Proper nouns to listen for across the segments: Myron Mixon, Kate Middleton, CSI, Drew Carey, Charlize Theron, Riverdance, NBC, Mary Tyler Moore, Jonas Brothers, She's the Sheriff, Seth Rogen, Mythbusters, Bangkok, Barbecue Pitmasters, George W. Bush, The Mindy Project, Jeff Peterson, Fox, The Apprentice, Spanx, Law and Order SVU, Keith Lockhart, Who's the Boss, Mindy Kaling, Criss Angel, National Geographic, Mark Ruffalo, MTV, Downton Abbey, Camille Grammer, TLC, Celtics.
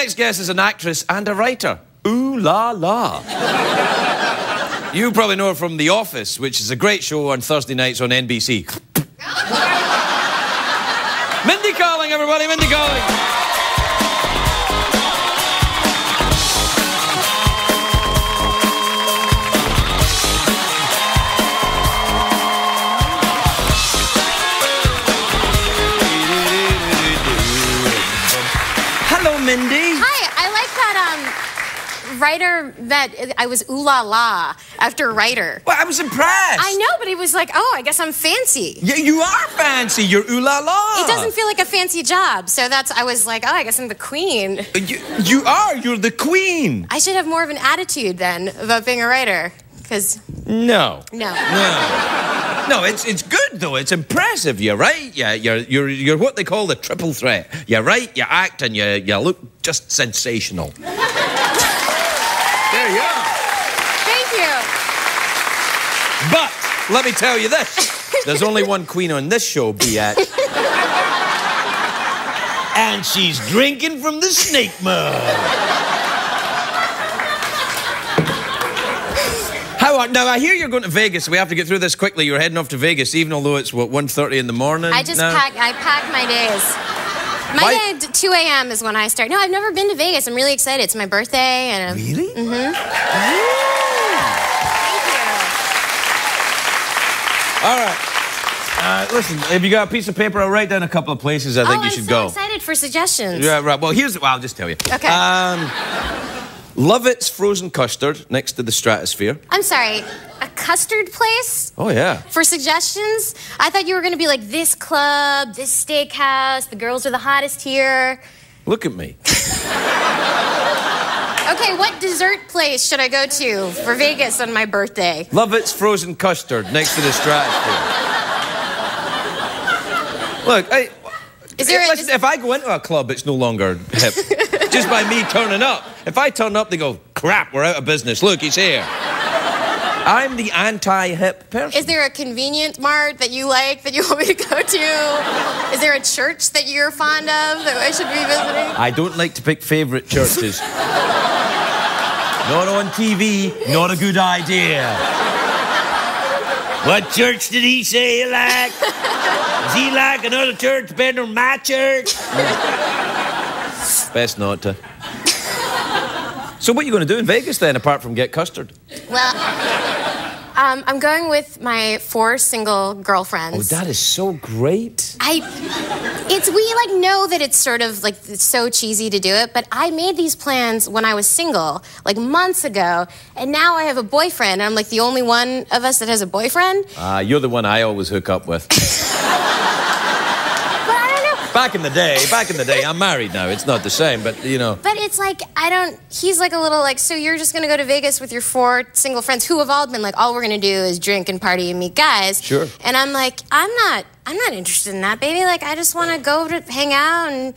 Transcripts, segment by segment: next guest is an actress and a writer. Ooh la la. You probably know her from The Office, which is a great show on Thursday nights on NBC. Mindy Kaling, everybody, Mindy Kaling. Mindy? Hi, I like that writer that I was ooh la la after writer. Well, I was impressed. I know, but it was like, oh, I guess I'm fancy. Yeah, you are fancy. You're ooh la la. It doesn't feel like a fancy job, so that's, I was like, oh, I guess I'm the queen. You are. You're the queen. I should have more of an attitude then about being a writer, because no, it's good though. It's impressive. You're right. Yeah, you're what they call the triple threat. You're right. You act and you look just sensational. There you are. Thank you. But let me tell you this: there's only one queen on this show, Biatch, and she's drinking from the snake mug. Now, I hear you're going to Vegas. We have to get through this quickly. You're heading off to Vegas, even although it's, what, 1:30 in the morning? I just pack my days. My day at 2 a.m. is when I start. No, I've never been to Vegas. I'm really excited. It's my birthday. And really? Mm-hmm. Yeah. Thank you. All right. Listen, if you got a piece of paper, I'll write down a couple of places I think you should go. I'm so excited for suggestions. Yeah, right. Well, here's... Well, I'll just tell you. Okay. Luv-It's Frozen Custard next to the Stratosphere. I'm sorry, a custard place? Oh, yeah. For suggestions? I thought you were going to be like, this club, this steakhouse, the girls are the hottest here. Look at me. Okay, what dessert place should I go to for Vegas on my birthday? Luv-It's Frozen Custard next to the Stratosphere. Look, listen, if I go into a club, it's no longer hip. Just by me turning up. If I turn up, they go, crap, we're out of business. Look, he's here. I'm the anti-hip person. Is there a convenient mart that you like, that you want me to go to? Is there a church that you're fond of that I should be visiting? I don't like to pick favourite churches. Not on TV, not a good idea. What church did he say he liked? Does he like another church better than my church? Best not to. So what are you going to do in Vegas, then, apart from get custard? Well, I'm going with my 4 single girlfriends. Oh, that is so great. We know that it's sort of, like, it's so cheesy to do it, but I made these plans when I was single, like, months ago, and now I have a boyfriend, and I'm, like, the only one of us that has a boyfriend. You're the one I always hook up with. Back in the day, I'm married now. It's not the same, but, you know. But it's like, he's like a little like, so you're just going to go to Vegas with your 4 single friends who have all been like, all we're going to do is drink and party and meet guys. Sure. And I'm like, I'm not interested in that, baby. Like, I just want to go to hang out and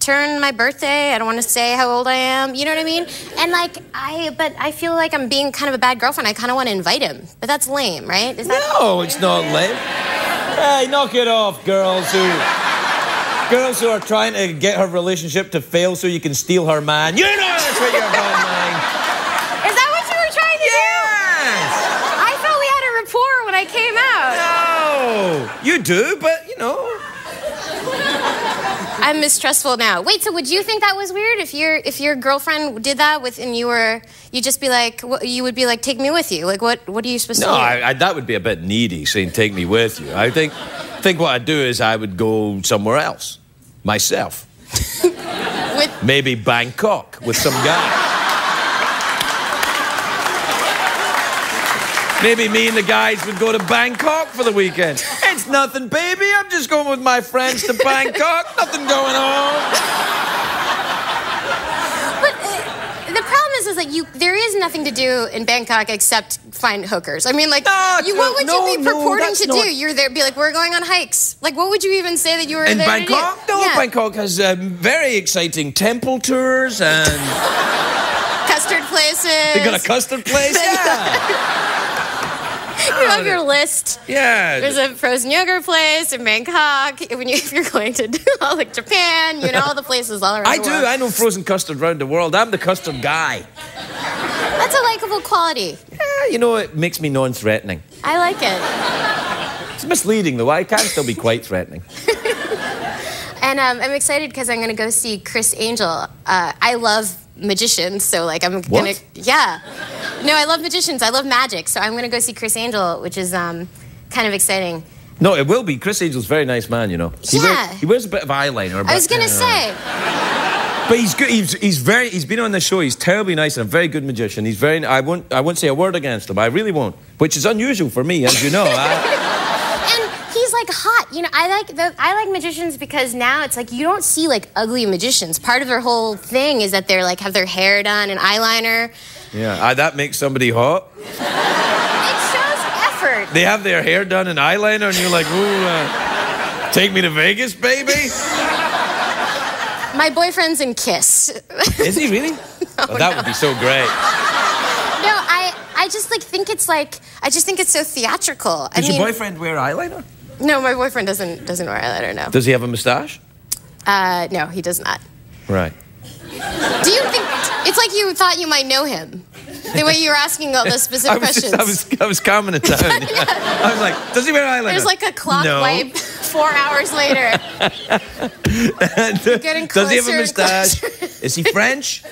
turn my birthday. I don't want to say how old I am. You know what I mean? And, like, I feel like I'm being kind of a bad girlfriend. I kind of want to invite him. But that's lame, right? Is that no, it's not lame. Hey, knock it off, girls who... Girls who are trying to get her relationship to fail so you can steal her man. You know that's what you're doing, man. Is that what you were trying to do? I thought we had a rapport when I came out. No. You do, but, you know. I'm mistrustful now. Wait, so would you think that was weird if your girlfriend did that with, and you'd just be like, you would be like, take me with you? Like, what are you supposed to do? No, that would be a bit needy, saying take me with you. I think what I'd do is I would go somewhere else, myself. Maybe Bangkok with some guy. Maybe me and the guys would go to Bangkok for the weekend. It's nothing, baby. I'm just going with my friends to Bangkok. Nothing going on. But the problem is that there is nothing to do in Bangkok except find hookers. I mean, like, what would you be purporting to do? You're there, be like, we're going on hikes. Like, what would you even say that you were in there Bangkok? To do? No, yeah. Bangkok has very exciting temple tours and custard places. They got a custard place. Yeah. You have your list. Yeah. There's a frozen yogurt place in Bangkok. If you're going to do all like Japan, you know, all the places all around the world. I know frozen custard around the world. I'm the custard guy. That's a likable quality. Yeah, you know, it makes me non-threatening. I like it. It's misleading, though. I can still be quite threatening. And I'm excited because I'm going to go see Criss Angel. I love magicians, so like I'm going to... Yeah. No, I love magicians. I love magic. So I'm going to go see Criss Angel, which is kind of exciting. No, it will be. Criss Angel's a very nice man, you know. He wears a bit of eyeliner. I was going to say... But he's good. He's been on the show. He's terribly nice and a very good magician. He's very. I won't say a word against him. I really won't. Which is unusual for me, as you know. And he's like hot. You know, I like magicians because now it's like you don't see like ugly magicians. Part of their whole thing is that they're like have their hair done and eyeliner. Yeah, that makes somebody hot. It shows effort. They have their hair done and eyeliner, and you're like, ooh, take me to Vegas, baby. My boyfriend's in KISS. Is he really? No, that would be so great. No, I just like think it's like I just think it's so theatrical. Does your boyfriend wear eyeliner? No, my boyfriend doesn't wear eyeliner. No. Does he have a mustache? No, he does not. Right. Do you think it's like you thought you might know him? The way you were asking all those specific questions. I was calming it down. Yeah. I was like, does he wear eyeliner? There's like a clock wipe 4 hours later. Getting closer. Does he have a mustache? Is he French?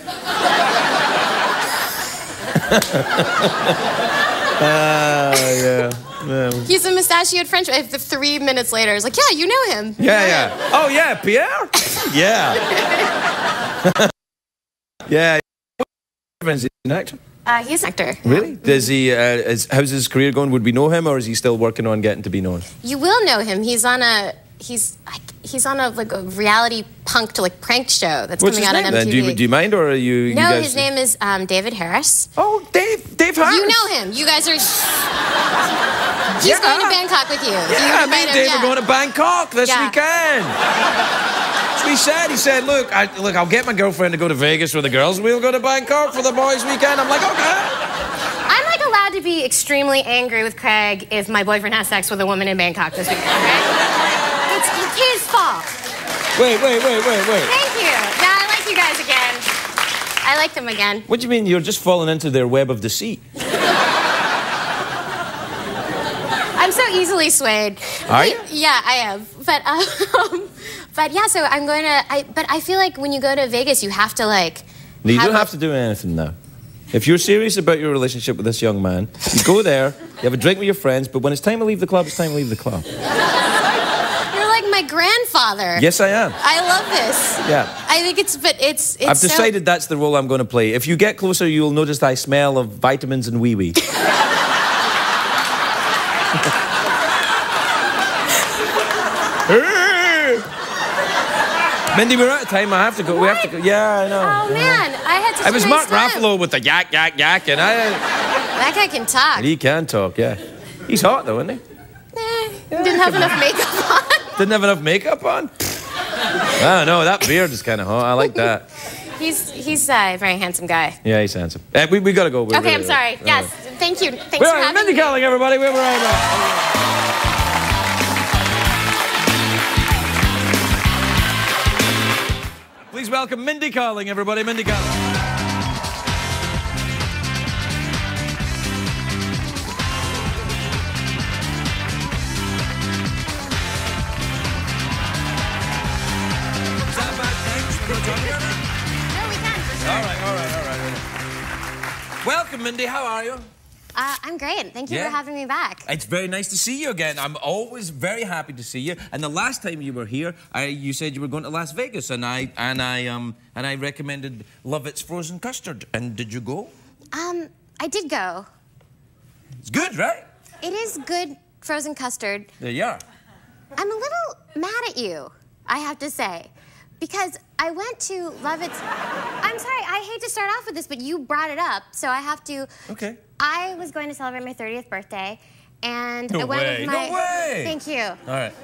Yeah. He's a mustachioed French. 3 minutes later, it's like, yeah, you know him. Yeah. Oh, yeah, Pierre? Yeah. Yeah. Is he an actor? He's an actor. Really? Does he? How's his career going? Would we know him, or is he still working on getting to be known? You will know him. He's on a like a reality punked like prank show that's coming out on MTV. What's his name then? Do you mind, or are you? No, his name is David Harris. Oh, Dave Harris. You know him. You guys are. He's going to Bangkok with you. Yeah, me and Dave are going to Bangkok this weekend. He said, look, I'll get my girlfriend to go to Vegas with the girls, and we'll go to Bangkok for the boys' weekend. I'm like, okay. I'm like allowed to be extremely angry with Craig if my boyfriend has sex with a woman in Bangkok this weekend, right? It's his fault. Wait. Thank you. Now I like you guys again. I like them again. What do you mean you're just falling into their web of deceit? I'm so easily swayed. Are you? Yeah, I am. But yeah, so I'm going to... But I feel like when you go to Vegas, you have to, like... You don't have to do anything now. If you're serious about your relationship with this young man, you go there, you have a drink with your friends, but when it's time to leave the club, it's time to leave the club. You're like my grandfather. Yes, I am. I love this. Yeah. I think it's... But it's I've decided that's the role I'm going to play. If you get closer, you'll notice I smell of vitamins and wee-wee. Mindy, we're out of time. I have to go. What? We have to go. Yeah, I know. Oh, man. I had to. It was Mark Ruffalo with the yak, yak, yak, and I... That guy can talk. He can talk, yeah. He's hot, though, isn't he? Yeah, didn't have enough makeup on. Didn't have enough makeup on? I don't know. That beard is kind of hot. I like that. He's a very handsome guy. Yeah, he's handsome. We got to go. Okay, I'm sorry. Yes, thank you. Thanks for having me. Mindy Kaling, everybody. We were right back. Please welcome Mindy Kaling, everybody. Mindy Kaling. Is that bad? No, we can. For sure. All right. Welcome, Mindy. How are you? I'm great. Thank you for having me back. It's very nice to see you again. I'm always very happy to see you. And the last time you were here, you said you were going to Las Vegas, and I recommended Luv-It's Frozen Custard. And did you go? I did go. It's good, right? It is good frozen custard. There you are. I'm a little mad at you, I have to say. Because I went to Luv-It's... I'm sorry, I hate to start off with this, but you brought it up, so I have to... Okay. I was going to celebrate my 30th birthday, and I went with my... No way! Thank you. All right.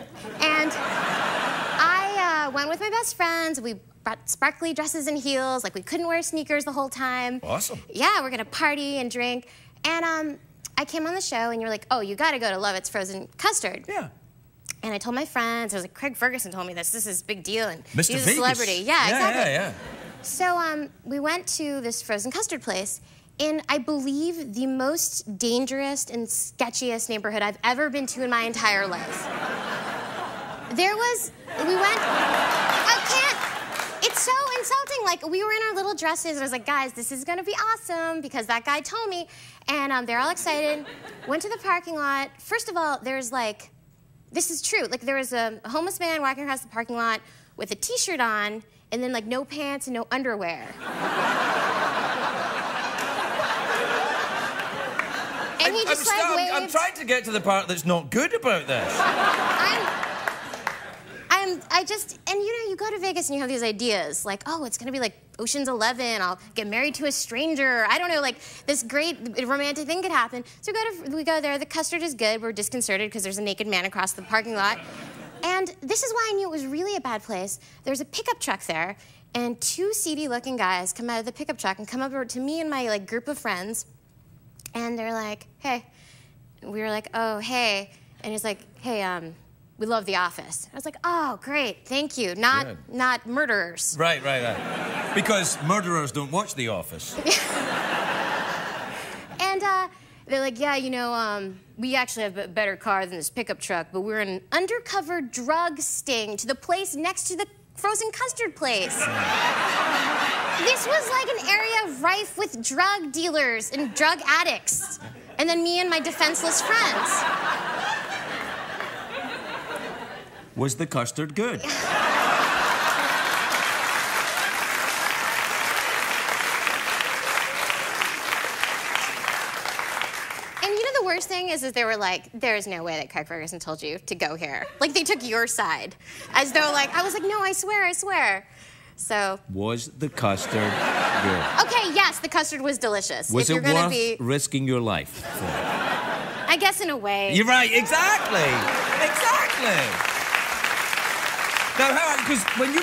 And I went with my best friends. We brought sparkly dresses and heels. Like, we couldn't wear sneakers the whole time. Awesome. Yeah, we're going to party and drink. And I came on the show and you were like, oh, you gotta go to Luv-It's Frozen Custard. Yeah. And I told my friends, I was like, Craig Ferguson told me this, this is a big deal, and Mr. he's a celebrity. Yeah, exactly. Yeah, yeah. So we went to this frozen custard place in, I believe, the most dangerous and sketchiest neighborhood I've ever been to in my entire life. There was, we went, it's so insulting. Like, we were in our little dresses, and I was like, guys, this is gonna be awesome, because that guy told me. And they're all excited. Went to the parking lot. First of all, there's like, this is true. Like, there was a homeless man walking across the parking lot with a t-shirt on, and then like no pants and no underwear. And he just like waved. I'm trying to get to the part that's not good about this. I just, and you know, you go to Vegas and you have these ideas like, oh, it's gonna be like Ocean's 11, I'll get married to a stranger, I don't know, like this great romantic thing could happen. So we go there, the custard is good, we're disconcerted because there's a naked man across the parking lot. And this is why I knew it was really a bad place. There's a pickup truck there, and two seedy-looking guys come out of the pickup truck and come over to me and my like group of friends, and they're like, hey. And we were like, oh, hey. And he's like, hey, we love The Office. And I was like, oh, great, thank you. Not murderers. Right, right, right. Because murderers don't watch The Office. And they're like, yeah, you know, we actually have a better car than this pickup truck, but we're in an undercover drug sting to the place next to the frozen custard place. This was like an area rife with drug dealers and drug addicts. And then me and my defenseless friends. Was the custard good? The worst thing is they were like, there's no way that Craig Ferguson told you to go here. Like, they took your side. As though, like, I was like, no, I swear, I swear. So... Was the custard good? Okay, yes, the custard was delicious. Was it worth risking your life for? I guess in a way. You're right, exactly. Exactly. Now, how, because when you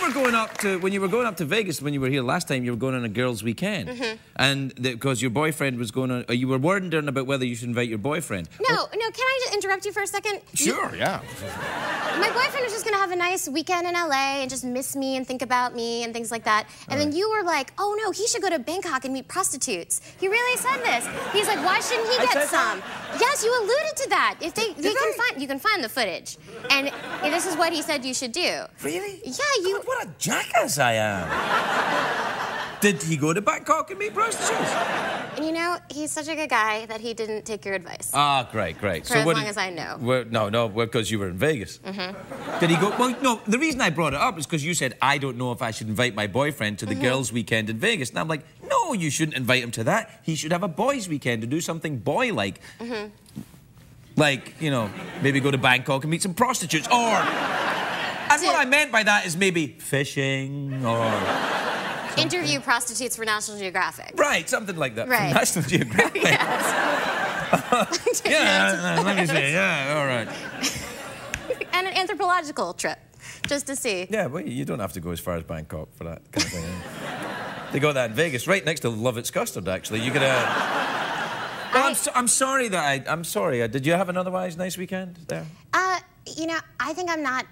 were going up to Vegas, when you were here last time, you were going on a girls' weekend, and because your boyfriend was going on, you were wondering about whether you should invite your boyfriend. No. Can I just interrupt you for a second? Sure, yeah. My boyfriend was just gonna have a nice weekend in LA and just miss me and think about me and things like that. And then you were like, oh no, he should go to Bangkok and meet prostitutes. He really said this. He's like, why shouldn't he get some? Yes, you alluded to that. If you can find the footage, and this is what he said you should do. Really? Yeah, you... God, what a jackass I am. Did he go to Bangkok and meet prostitutes? And you know, he's such a good guy that he didn't take your advice. Ah, great, great. For so as long as I know. No, because you were in Vegas. Did he go... Well, no, the reason I brought it up is because you said, I don't know if I should invite my boyfriend to the girls' weekend in Vegas. And I'm like, no, you shouldn't invite him to that. He should have a boys' weekend to do something boy-like. Like, you know, maybe go to Bangkok and meet some prostitutes, or... And what I meant by that is maybe fishing or... Interview prostitutes for National Geographic. Right, something like that. Right. National Geographic. Yeah, let me see. Yeah, all right. And an anthropological trip, just to see. Yeah, well, you don't have to go as far as Bangkok for that kind of thing. They got that in Vegas, right next to Luv-It's Custard, actually. You could... Well, I'm sorry that I'm sorry. Did you have an otherwise nice weekend there? You know, I think I'm not...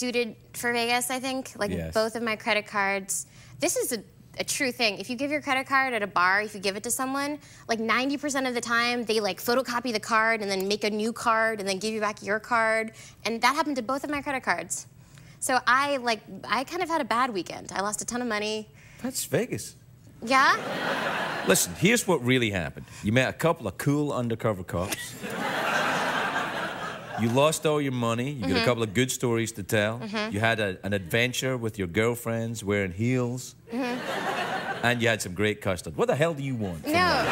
suited for Vegas, I think. Like, both of my credit cards. This is a true thing. If you give your credit card at a bar, if you give it to someone, like 90% of the time, they like photocopy the card and then make a new card and then give you back your card. And that happened to both of my credit cards. So I kind of had a bad weekend. I lost a ton of money. That's Vegas. Yeah? Listen, here's what really happened. You met a couple of cool undercover cops. You lost all your money, you got a couple of good stories to tell, you had an adventure with your girlfriends wearing heels, and you had some great custard. What the hell do you want? No,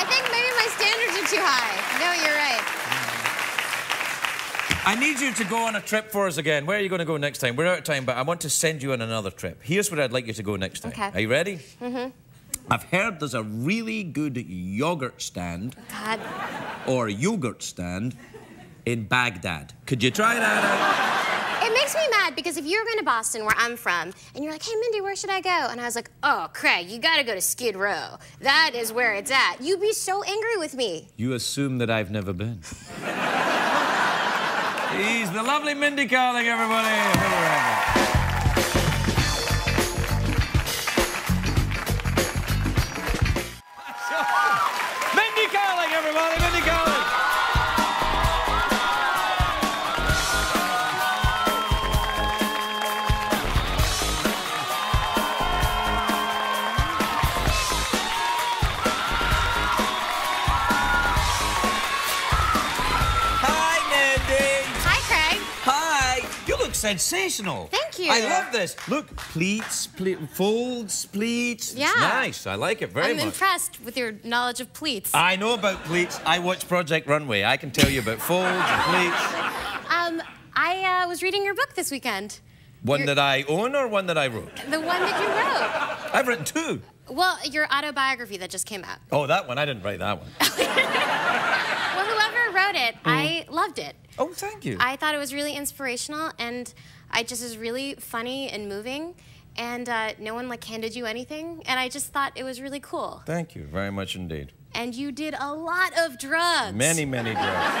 I think maybe my standards are too high. No, you're right. I need you to go on a trip for us again. Where are you going to go next time? We're out of time, but I want to send you on another trip. Here's where I'd like you to go next time. Okay. Are you ready? I've heard there's a really good yogurt stand, or yogurt stand, in Baghdad. Could you try that out? It may makes me mad because if you're going to Boston, where I'm from, and you're like, hey, Mindy, where should I go? And I was like, oh, Craig, you got to go to Skid Row. That is where it's at. You'd be so angry with me. You assume that I've never been. He's the lovely Mindy Kaling, everybody. Sensational. Thank you. I love this. Look, pleats, folds, pleats. Yeah. It's nice. I like it very much. I'm impressed with your knowledge of pleats. I know about pleats. I watch Project Runway. I can tell you about folds and pleats. I was reading your book this weekend. One that I own or one that I wrote? The one that you wrote. I've written two. Well, your autobiography that just came out. Oh, that one? I didn't write that one. Well, whoever wrote it, I loved it. Oh, thank you. I thought it was really inspirational, and it was really funny and moving, and no one, like, handed you anything, and I just thought it was really cool. Thank you very much indeed. And you did a lot of drugs. Many, many drugs.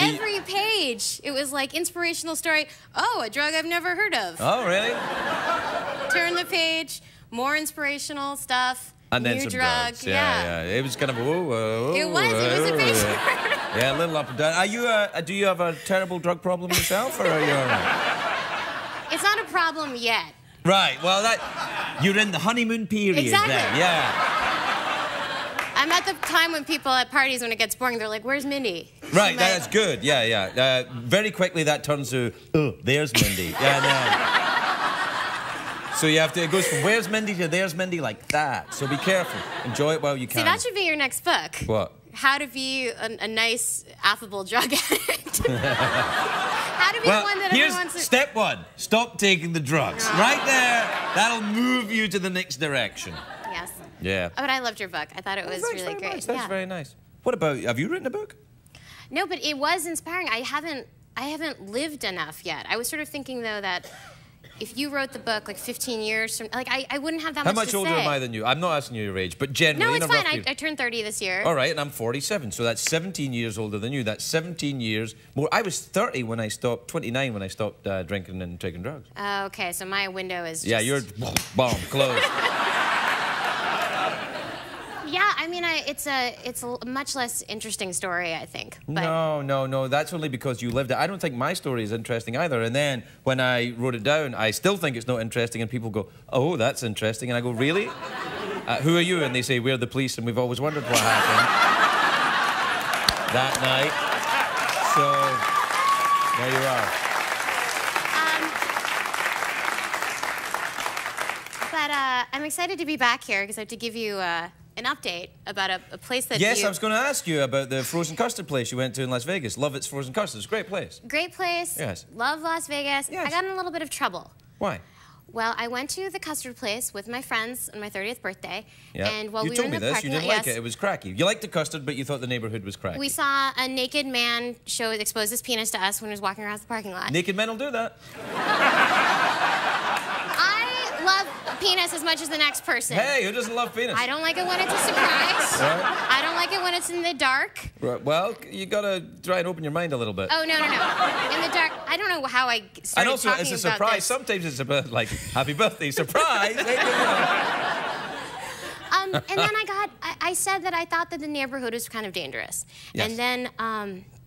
Every page, it was, like, inspirational story. Oh, a drug I've never heard of. Oh, really? Turn the page, more inspirational stuff. And then some drugs. Yeah. It was kind of it was a picture. Yeah, a little up and down. Are you do you have a terrible drug problem yourself, or are you all right? It's not a problem yet. Right. Well, you're in the honeymoon period. Exactly. Then. Yeah. I'm at the time when people at parties, when it gets boring, they're like, "Where's Mindy?" Right. That's good. Yeah, yeah. Very quickly that turns to, "Oh, there's Mindy." Yeah. No. So you have to, it goes from where's Mindy to there's Mindy, like that. So be careful. Enjoy it while you can. See, that should be your next book. What? How to be a nice, affable drug addict. How to be the one that everyone wants to... Step one, stop taking the drugs. No. Right there, that'll move you to the next direction. Yes. Yeah. Oh, but I loved your book. I thought it was really great. Nice. That's very nice. What about, have you written a book? No, but it was inspiring. I haven't lived enough yet. I was sort of thinking, though, that... If you wrote the book, like, 15 years from... Like, I wouldn't have that much to say. How much older am I than you? I'm not asking you your age, but generally... No, it's fine. I turned 30 this year. All right, and I'm 47, so that's 17 years older than you. That's 17 years more. I was 30 when I stopped... 29 when I stopped drinking and taking drugs. Oh, okay, so my window is just... Yeah, you're... Boom, closed. Yeah, I mean, it's a much less interesting story, I think. But... No. That's only because you lived it. I don't think my story is interesting either. And then when I wrote it down, I still think it's not interesting. And people go, "Oh, that's interesting." And I go, "Really? Who are you?" And they say, "We're the police, and we've always wondered what happened that night." So there you are. But I'm excited to be back here because I have to give you. An update about a place that Yes, I was going to ask you about the frozen custard place you went to in Las Vegas. Luv-It Frozen Custard. It's a great place. Great place. Yes. Love Las Vegas. Yes. I got in a little bit of trouble. Why? Well, I went to the custard place with my friends on my 30th birthday. Yep. And while we were in the parking lot... You told me this. You didn't like it. It was cracky. You liked the custard, but you thought the neighborhood was cracky. We saw a naked man expose his penis to us when he was walking around the parking lot. Naked men will do that. Love penis as much as the next person. Hey, who doesn't love penis? I don't like it when it's a surprise. Right? I don't like it when it's in the dark. Right. Well, you gotta try and open your mind a little bit. Oh, no. In the dark, I don't know how I started And also, it's a surprise. This. Sometimes it's about, like, happy birthday, surprise. And then I said that I thought that the neighborhood was kind of dangerous. Yes. And then,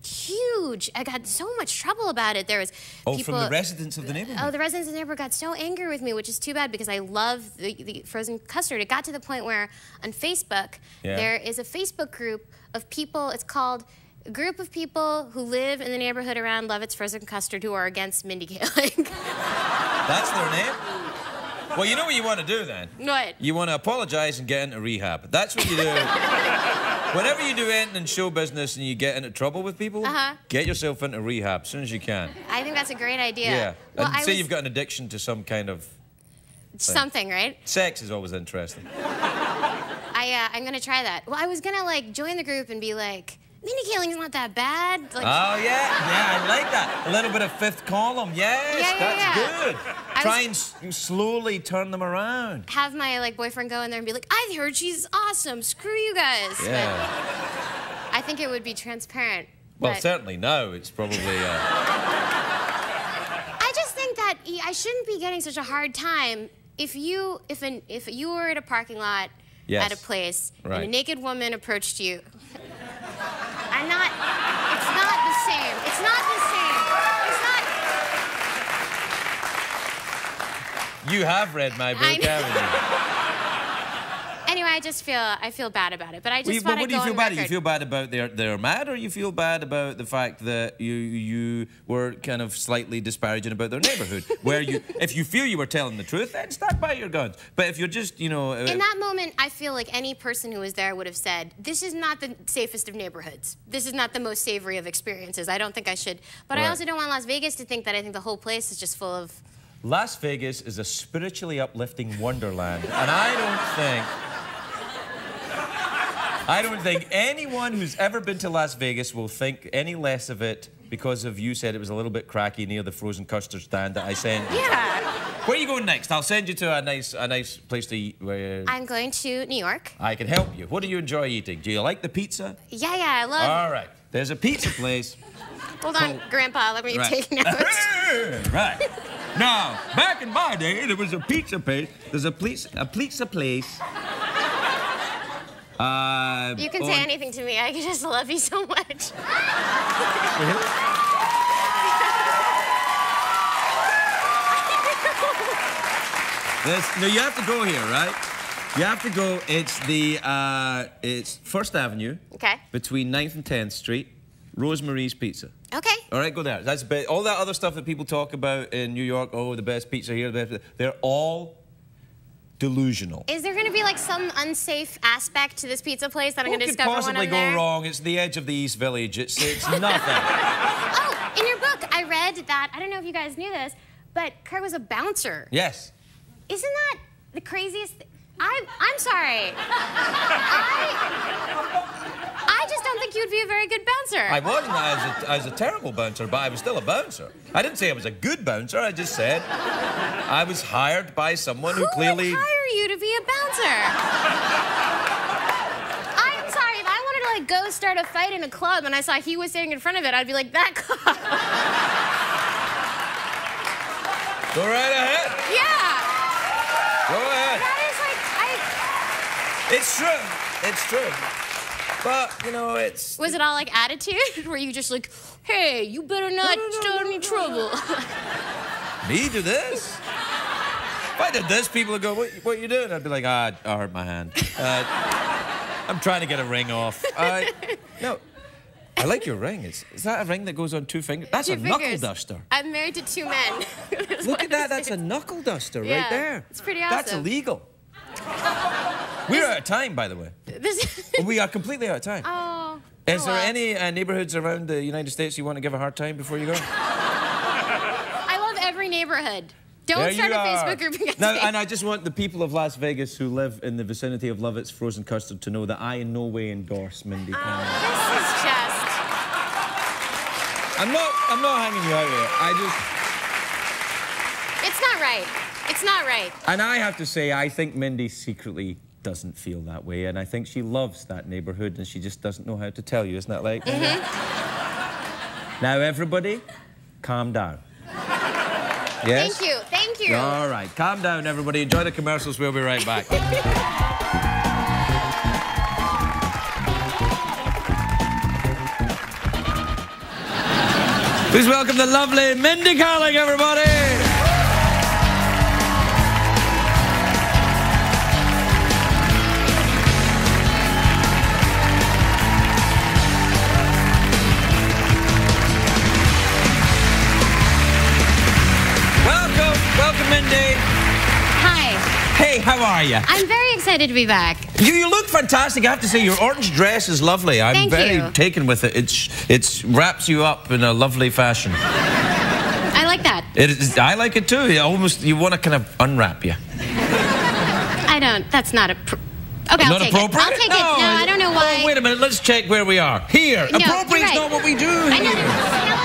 huge. I got so much trouble about it. There was people, from the residents of the neighborhood. Oh, the residents of the neighborhood got so angry with me, which is too bad because I love the frozen custard. It got to the point where on Facebook, there is a Facebook group of people. It's called a group of people who live in the neighborhood around Luv-It's Frozen Custard who are against Mindy Kaling. That's their name? Well, you know what you want to do then? What? You want to apologize and get into rehab. That's what you do. Whenever you do anything in show business and you get into trouble with people, get yourself into rehab as soon as you can. I think that's a great idea. Yeah. Well, and say you've got an addiction to some kind of... Something, right? Sex is always interesting. I'm going to try that. Well, I was going to, like, join the group and be like... Mindy Kaling's not that bad. Like, oh, yeah, I like that. A little bit of fifth column, yes, that's good. Try and slowly turn them around. Have my, like, boyfriend go in there and be like, I've heard she's awesome, screw you guys. Yeah. But I think it would be transparent. Well, certainly no, it's probably... I just think that I shouldn't be getting such a hard time if you were at a parking lot at a place and a naked woman approached you. It's not the same. It's not the same. It's not... You have read my book, haven't you? Anyway, I feel bad about it, but I just want to go on record. What do you feel bad? You feel bad about they're mad, or you feel bad about the fact that you were kind of slightly disparaging about their neighborhood? Where if you feel you were telling the truth, then stand by your guns. But if you're just, you know... In that moment, I feel like any person who was there would have said, this is not the safest of neighborhoods. This is not the most savory of experiences. I don't think I should. But I also don't want Las Vegas to think that I think the whole place is just full of... Las Vegas is a spiritually uplifting wonderland, and I don't think anyone who's ever been to Las Vegas will think any less of it because of you said it was a little bit cracky near the frozen custard stand that I sent you. Yeah. Where are you going next? I'll send you to a nice place to eat. I'm going to New York. I can help you. What do you enjoy eating? Do you like the pizza? Yeah, I love... All right. There's a pizza place. Hold on, Grandpa. Let me take notes. Right. Now, back in my day, there was a pizza place. There's a pizza place. You can say anything to me. I just love you so much. No, you have to go here, right? You have to go. It's the it's First Avenue. Okay. Between 9th and 10th Street. Rosemary's Pizza. Okay. All right, go there. That's all that other stuff that people talk about in New York. Oh, the best pizza here. They're all delusional. Is there going to be like some unsafe aspect to this pizza place that I'm going to discover when I'm there? What could possibly go wrong? It's the edge of the East Village. It's nothing. Oh, in your book, I read that. I don't know if you guys knew this, but Kurt was a bouncer. Yes. Isn't that the craziest? I'm sorry. I just don't think you'd be a very good bouncer. I wasn't. I was a terrible bouncer, but I was still a bouncer. I didn't say I was a good bouncer. I just said I was hired by someone who clearly... Who would hire you to be a bouncer? I'm sorry. If I wanted to, like, go start a fight in a club and I saw he was standing in front of it, I'd be like, that cop. Go right ahead. Yeah. Go ahead. That is, like, It's true. It's true. But, you know, it's... Was it all, like, attitude? Were you just like, hey, you better not start any trouble? Me do this? If I did this, people would go, what you doing? I'd be like, I hurt my hand. I'm trying to get a ring off. No, I like your ring. Is that a ring that goes on two fingers? That's a knuckle duster. I'm married to two men. Look at that. That's a knuckle duster right there. It's pretty awesome. That's illegal. We're out of time, by the way. We are completely out of time. Oh. Is there any neighborhoods around the United States you want to give a hard time before you go? I love every neighborhood. Don't start a Facebook group against me. And I just want the people of Las Vegas who live in the vicinity of Luv-It's Frozen Custard to know that I in no way endorse Mindy Kaling. This is just... I'm not hanging you out here. It's not right. It's not right. And I have to say, I think Mindy secretly doesn't feel that way, and I think she loves that neighborhood, and she just doesn't know how to tell you. Isn't that like? Mm-hmm. Now, everybody, calm down. Yes? Thank you. Thank you. All right. Calm down, everybody. Enjoy the commercials. We'll be right back. Please welcome the lovely Mindy Kaling, everybody. How are you? I'm very excited to be back. You look fantastic. I have to say, your orange dress is lovely. I'm very taken with it. It wraps you up in a lovely fashion. I like that. I like it too. You want to kind of unwrap you. I don't. That's not a... Okay, I'll take it. I'll take it. No, I don't know why. Oh, wait a minute. Let's check where we are. Here. No, appropriate's not what we do here. I know there's a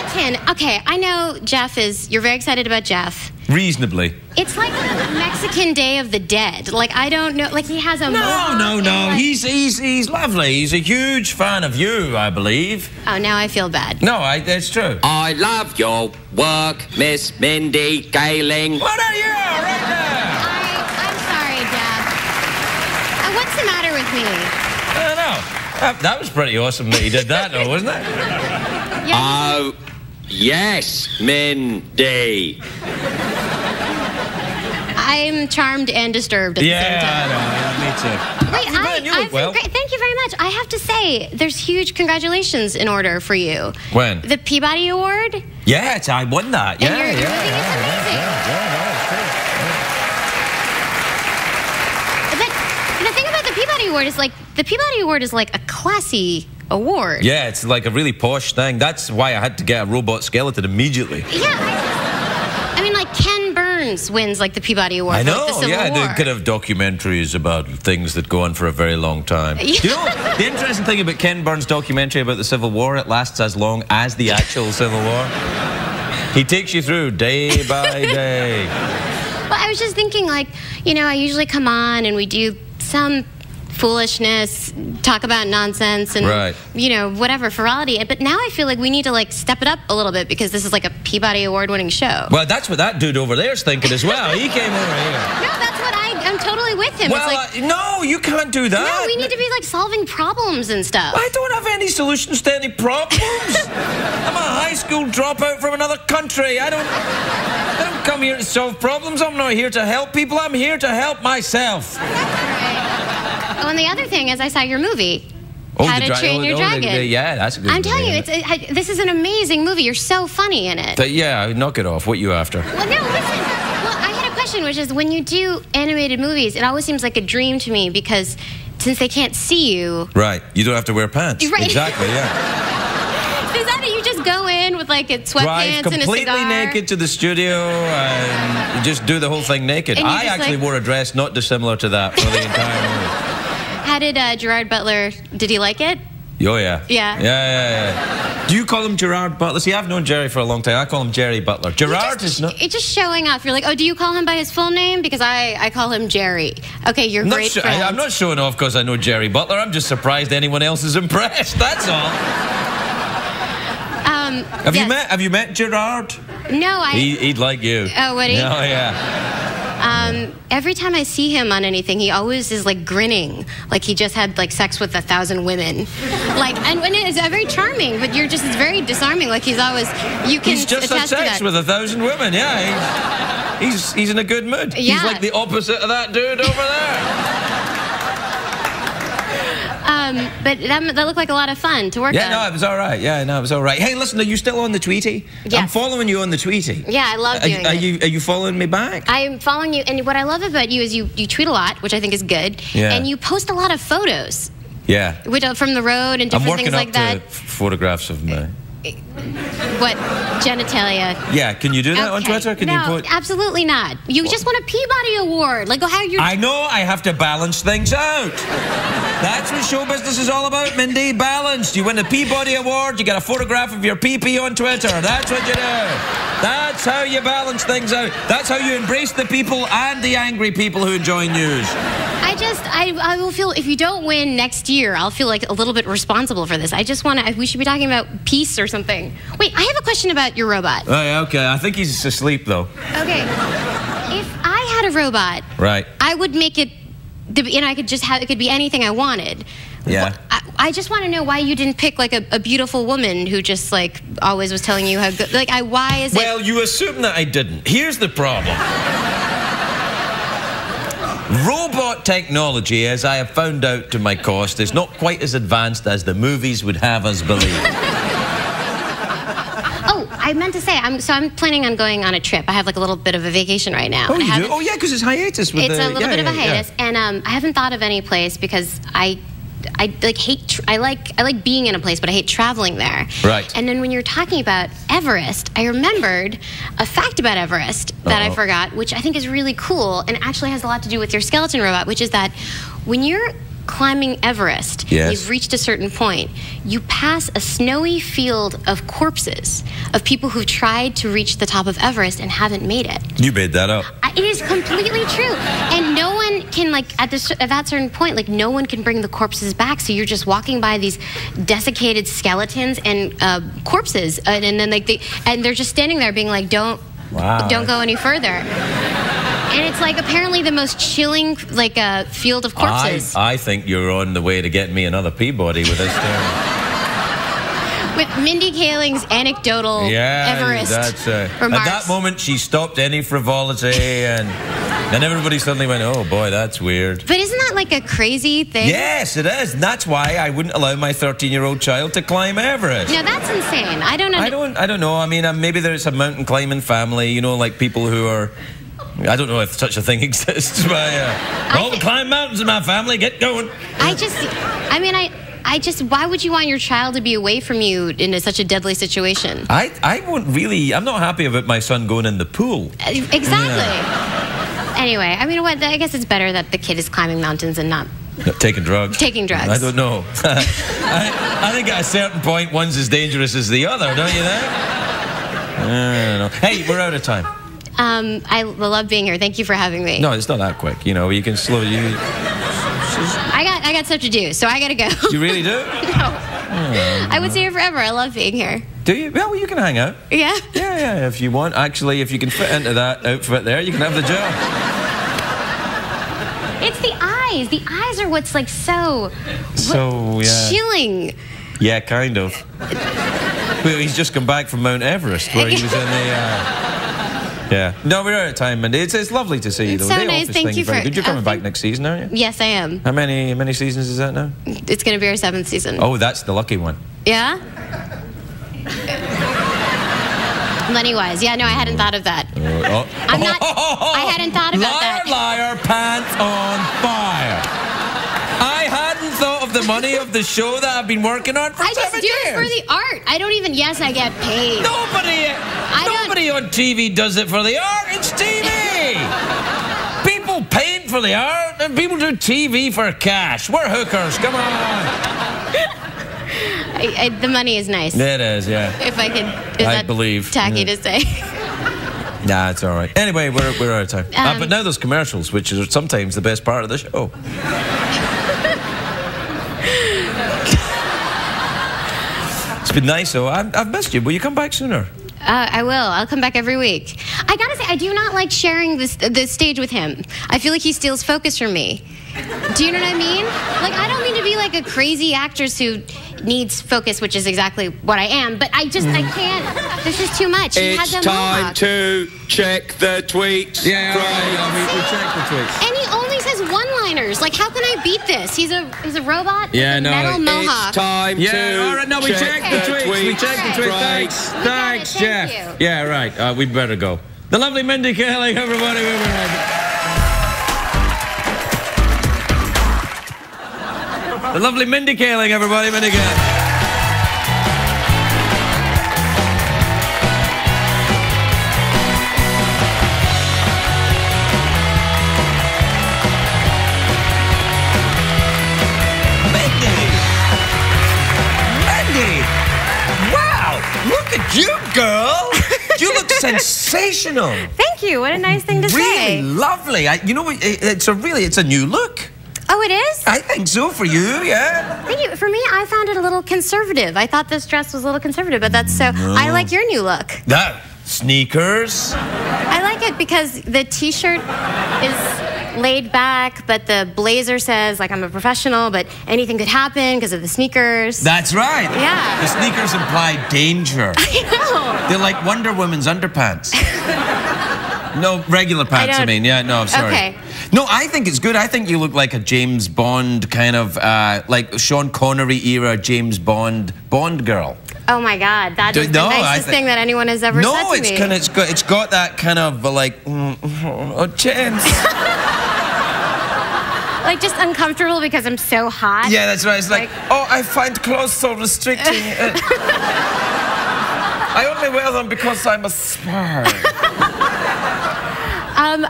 skeleton. Okay, I know Jeff is... You're very excited about Jeff. Reasonably. It's like a Mexican Day of the Dead. Like, I don't know... Like, he has a... No, no, no. Like... He's lovely. He's a huge fan of you, I believe. Oh, now I feel bad. No, that's true. I love your work, Miss Mindy Kaling. What are you? Right there. I'm sorry, Jeff. What's the matter with me? I don't know. That was pretty awesome that you did that, though, wasn't it? Yes. Oh, yes, Mindy. I'm charmed and disturbed at the same time. Yeah, me too. Wait, I've been great. Thank you very much. I have to say, there's huge congratulations in order for you. When? The Peabody Award. Yes, I won that. Yeah, and your movie is amazing. The thing about the Peabody Award is, like, the Peabody Award is like a classy award. Yeah, it's like a really posh thing. That's why I had to get a robot skeleton immediately. Yeah, I mean, like, Ken Burns wins, like, the Peabody Award. I know, like the Civil War. They could have documentaries about things that go on for a very long time. Yeah. You know, the interesting thing about Ken Burns' documentary about the Civil War, it lasts as long as the actual Civil War. He takes you through day by day. Well, I was just thinking, like, you know, I usually come on and we do some foolishness, talk about nonsense, and you know, whatever, frivolity. But now I feel like we need to, like, step it up a little bit, because this is like a Peabody Award-winning show. Well, that's what that dude over there's thinking as well. He came over here. No, that's what I'm totally with him. Well, it's like, no, you can't do that. No, we need to be, like, solving problems and stuff. I don't have any solutions to any problems. I'm a high school dropout from another country. I don't come here to solve problems. I'm not here to help people. I'm here to help myself. Oh, and the other thing is, I saw your movie, How to Train Your Dragon. Yeah, that's a good movie. I'm telling you, this is an amazing movie. You're so funny in it. Yeah, knock it off. What you after? Well, no, listen. Well, I had a question, which is, when you do animated movies, it always seems like a dream to me, because since they can't see you... Right, you don't have to wear pants. Right. Exactly, yeah. Is that it? You just go in with, like, sweatpants and a cigar? Completely naked to the studio and just do the whole thing naked. I actually wore a dress not dissimilar to that for the entire movie. How did Gerard Butler, did he like it? Oh, yeah. Yeah. Yeah, yeah, yeah. Do you call him Gerard Butler? See, I've known Jerry for a long time. I call him Jerry Butler. Gerard is not... It's just showing off. You're like, oh, do you call him by his full name? Because I call him Jerry. Okay, you're great friends. I'm not showing off because I know Jerry Butler. I'm just surprised anyone else is impressed. That's all. Have you met Gerard? No, He'd like you. Oh, would he? Oh, yeah. Every time I see him on anything, he always is, like, grinning. Like, he just had, like, sex with 1,000 women. Like, and it's very charming, but you're just, it's very disarming. Like, he's always, you can attest to that. He's just had sex with 1,000 women, yeah. He's in a good mood. Yeah. He's like the opposite of that dude over there. But that looked like a lot of fun to work on. Yeah, no, it was all right. Yeah, no, it was all right. Hey, listen, are you still on the Tweety? Yes. I'm following you on the Tweety. Yeah, I love doing it. Are you following me back? I'm following you, and what I love about you is you tweet a lot, which I think is good, and you post a lot of photos. Yeah. From the road and different things like that. I'm working up to photographs of me. What? Genitalia. Yeah, can you do that on Twitter? No, absolutely not. You just won a Peabody Award. Like, how you... I know, I have to balance things out. That's what show business is all about, Mindy. Balanced. You win a Peabody Award, you get a photograph of your PP on Twitter. That's what you do. That's how you balance things out. That's how you embrace the people and the angry people who enjoy news. I will feel, if you don't win next year, I'll feel, like, a little bit responsible for this. I just want to, we should be talking about peace or something. Wait, I have a question about your robot. Oh, yeah, okay. I think he's asleep, though. Okay. If I had a robot, I would make it, you know, I could just have, it could be anything I wanted. Yeah. I just want to know why you didn't pick, like, a beautiful woman who just, like, always was telling you how good, like, why is it? Well, you assume that I didn't. Here's the problem. Robot technology, as I have found out to my cost, is not quite as advanced as the movies would have us believe. Oh, I meant to say, I'm planning on going on a trip. I have, like, a little bit of a vacation right now. Oh, you do? Oh, yeah, because it's hiatus. It's a little bit of a hiatus. And I haven't thought of any place because I like being in a place, but I hate traveling there. Right. And then when you were talking about Everest, I remembered a fact about Everest that I forgot, which I think is really cool and actually has a lot to do with your skeleton robot, which is that when you're climbing Everest. Yes. You've reached a certain point. You pass a snowy field of corpses of people who've tried to reach the top of Everest and haven't made it. You made that up. It is completely true. And no one can, like, at that certain point, like, no one can bring the corpses back. So you're just walking by these desiccated skeletons and corpses. And then, like, they're just standing there being like, don't go any further. And it's like apparently the most chilling like field of corpses. I think you're on the way to get me another Peabody with this story. With Mindy Kaling's anecdotal Everest. That's, at that moment, she stopped any frivolity, and then everybody suddenly went, oh boy, that's weird. But isn't that like a crazy thing? Yes, it is. And that's why I wouldn't allow my 13-year-old child to climb Everest. No, that's insane. I don't know. I mean, maybe there's a mountain climbing family, you know, like people who are... I don't know if such a thing exists, but all climb mountains in my family, get going. Why would you want your child to be away from you in such a deadly situation? I won't really, I'm not happy about my son going in the pool. Exactly. Yeah. Anyway, I mean, what, I guess it's better that the kid is climbing mountains and not... Taking drugs. Taking drugs. I don't know. I think at a certain point, one's as dangerous as the other, don't you think? I don't know. Hey, we're out of time. I love being here. Thank you for having me. No, it's not that quick. You know, you can slow you. I got stuff to do, so I gotta go. You really do? No. Oh, I would stay here forever. I love being here. Do you? Well, you can hang out. Yeah. Yeah, yeah. If you want, actually, if you can fit into that outfit there, you can have the job. It's the eyes. The eyes are what's like so chilling. Yeah, kind of. Well, he's just come back from Mount Everest, where he was in the. Yeah. No, we're out of time, Mindy. It's lovely to see you, though. So nice. Thank you for... You're coming back next season, aren't you? Yes, I am. How many seasons is that now? It's going to be our 7th season. Oh, that's the lucky one. Yeah? Money-wise. Yeah, no, I hadn't thought of that. Oh. I'm not... I hadn't thought about that. Liar, pants on fire. I hadn't thought of the money of the show that I've been working on for 7 years. I just do it for the art. I don't even... Yes, I get paid. Nobody on TV does it for the art. It's TV. People paid for the art, and people do TV for cash. We're hookers. Come on. The money is nice. It is, yeah. If I could... Is that tacky to say? Nah, it's all right. Anyway, we're out of time. But now there's commercials, which is sometimes the best part of the show. It's been nice, though. I've missed you. Will you come back sooner? I will. I'll come back every week. I gotta say, I do not like sharing the stage with him. I feel like he steals focus from me. Do you know what I mean? Like, I don't mean to be like a crazy actress who needs focus, which is exactly what I am, but I just, I can't. This is too much. He has a mohawk. It's time to check the tweets. Yeah, right. I mean, we'll check the tweets. And he only says one-liners. Like, how can I beat this? He's a robot. Yeah, no. Metal mohawk. It's time to. All right, no, we checked the tweets. We checked the tweets. Thanks, Jeff. Thank you. Yeah, right. We better go. The lovely Mindy Kaling, everybody. The lovely Mindy Kaling, everybody. Mindy Kaling. You, girl, you look sensational. Thank you. What a nice thing to say. Really lovely. You know, it's a new look. Oh, it is? I think so for you, yeah. Thank you. For me, I found it a little conservative. I thought this dress was a little conservative, but that's so... No. I like your new look. That sneakers. I like it because the T-shirt is laid back, but the blazer says, like, I'm a professional, but anything could happen because of the sneakers. That's right. Yeah. The sneakers imply danger. I know. They're like Wonder Woman's underpants. No, regular pants, I mean. Yeah, no, I'm sorry. Okay. No, I think it's good. I think you look like a James Bond kind of, like Sean Connery-era James Bond girl. Oh, my God. That is the nicest thing that anyone has ever said to me. No, it's got that kind of, like, chance. Like, just uncomfortable because I'm so hot. Yeah, that's right. It's like oh, I find clothes so restricting. I only wear them because I'm a spy.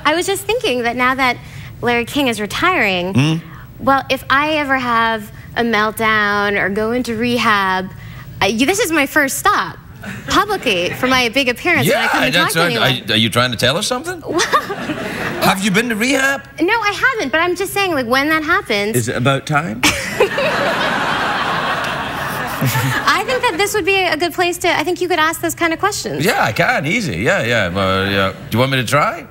I was just thinking that now that Larry King is retiring, well, if I ever have a meltdown or go into rehab, this is my first stop. Publicly for my big appearance when I come and talk to anyone. Are you trying to tell us something? Well, have you been to rehab? No, I haven't, but I'm just saying, like, when that happens... Is it about time? I think that this would be a good place to... I think you could ask those kind of questions. Yeah, I can, easy. Yeah. Do you want me to try?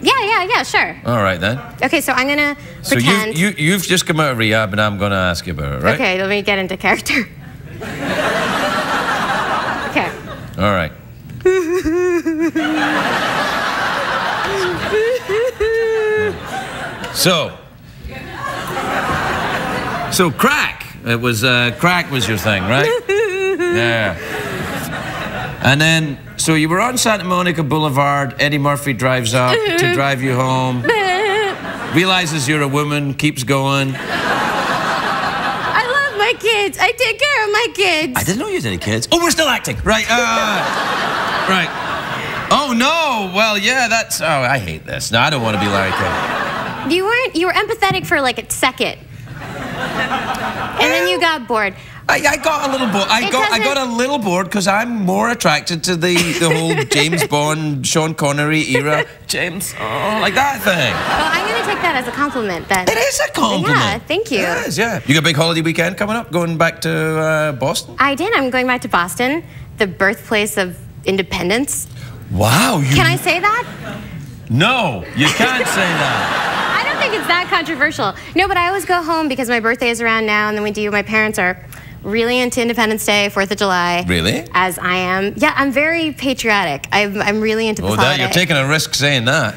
Yeah, sure. All right, then. Okay, so I'm gonna pretend... So you've just come out of rehab, and I'm gonna ask you about it, right? Okay, let me get into character. Okay. All right. So crack. It was crack was your thing, right? Yeah. And then, so you were on Santa Monica Boulevard. Eddie Murphy drives up to drive you home. Realizes you're a woman. Keeps going. Kids. I take care of my kids. I didn't know you did any kids. Oh, we're still acting. Right. Right. Oh, no. Well, yeah, that's... Oh, I hate this. No, I don't want to be like her. You were empathetic for, like, a second. And then you got bored. I got a little bored. I got a little bored because I'm more attracted to the whole James Bond, Sean Connery era. James, oh, like that thing. Well, I'm going to take that as a compliment then. It is a compliment. Yeah, thank you. It is, yeah. You got a big holiday weekend coming up, going back to Boston? I did. I'm going back to Boston, the birthplace of independence. Wow. Can I say that? No, you can't say that. I don't think it's that controversial. No, but I always go home because my birthday is around now, and then my parents are really into Independence Day, 4th of July. Really? As I am. Yeah, I'm very patriotic. I'm really into this holiday. You're taking a risk saying that.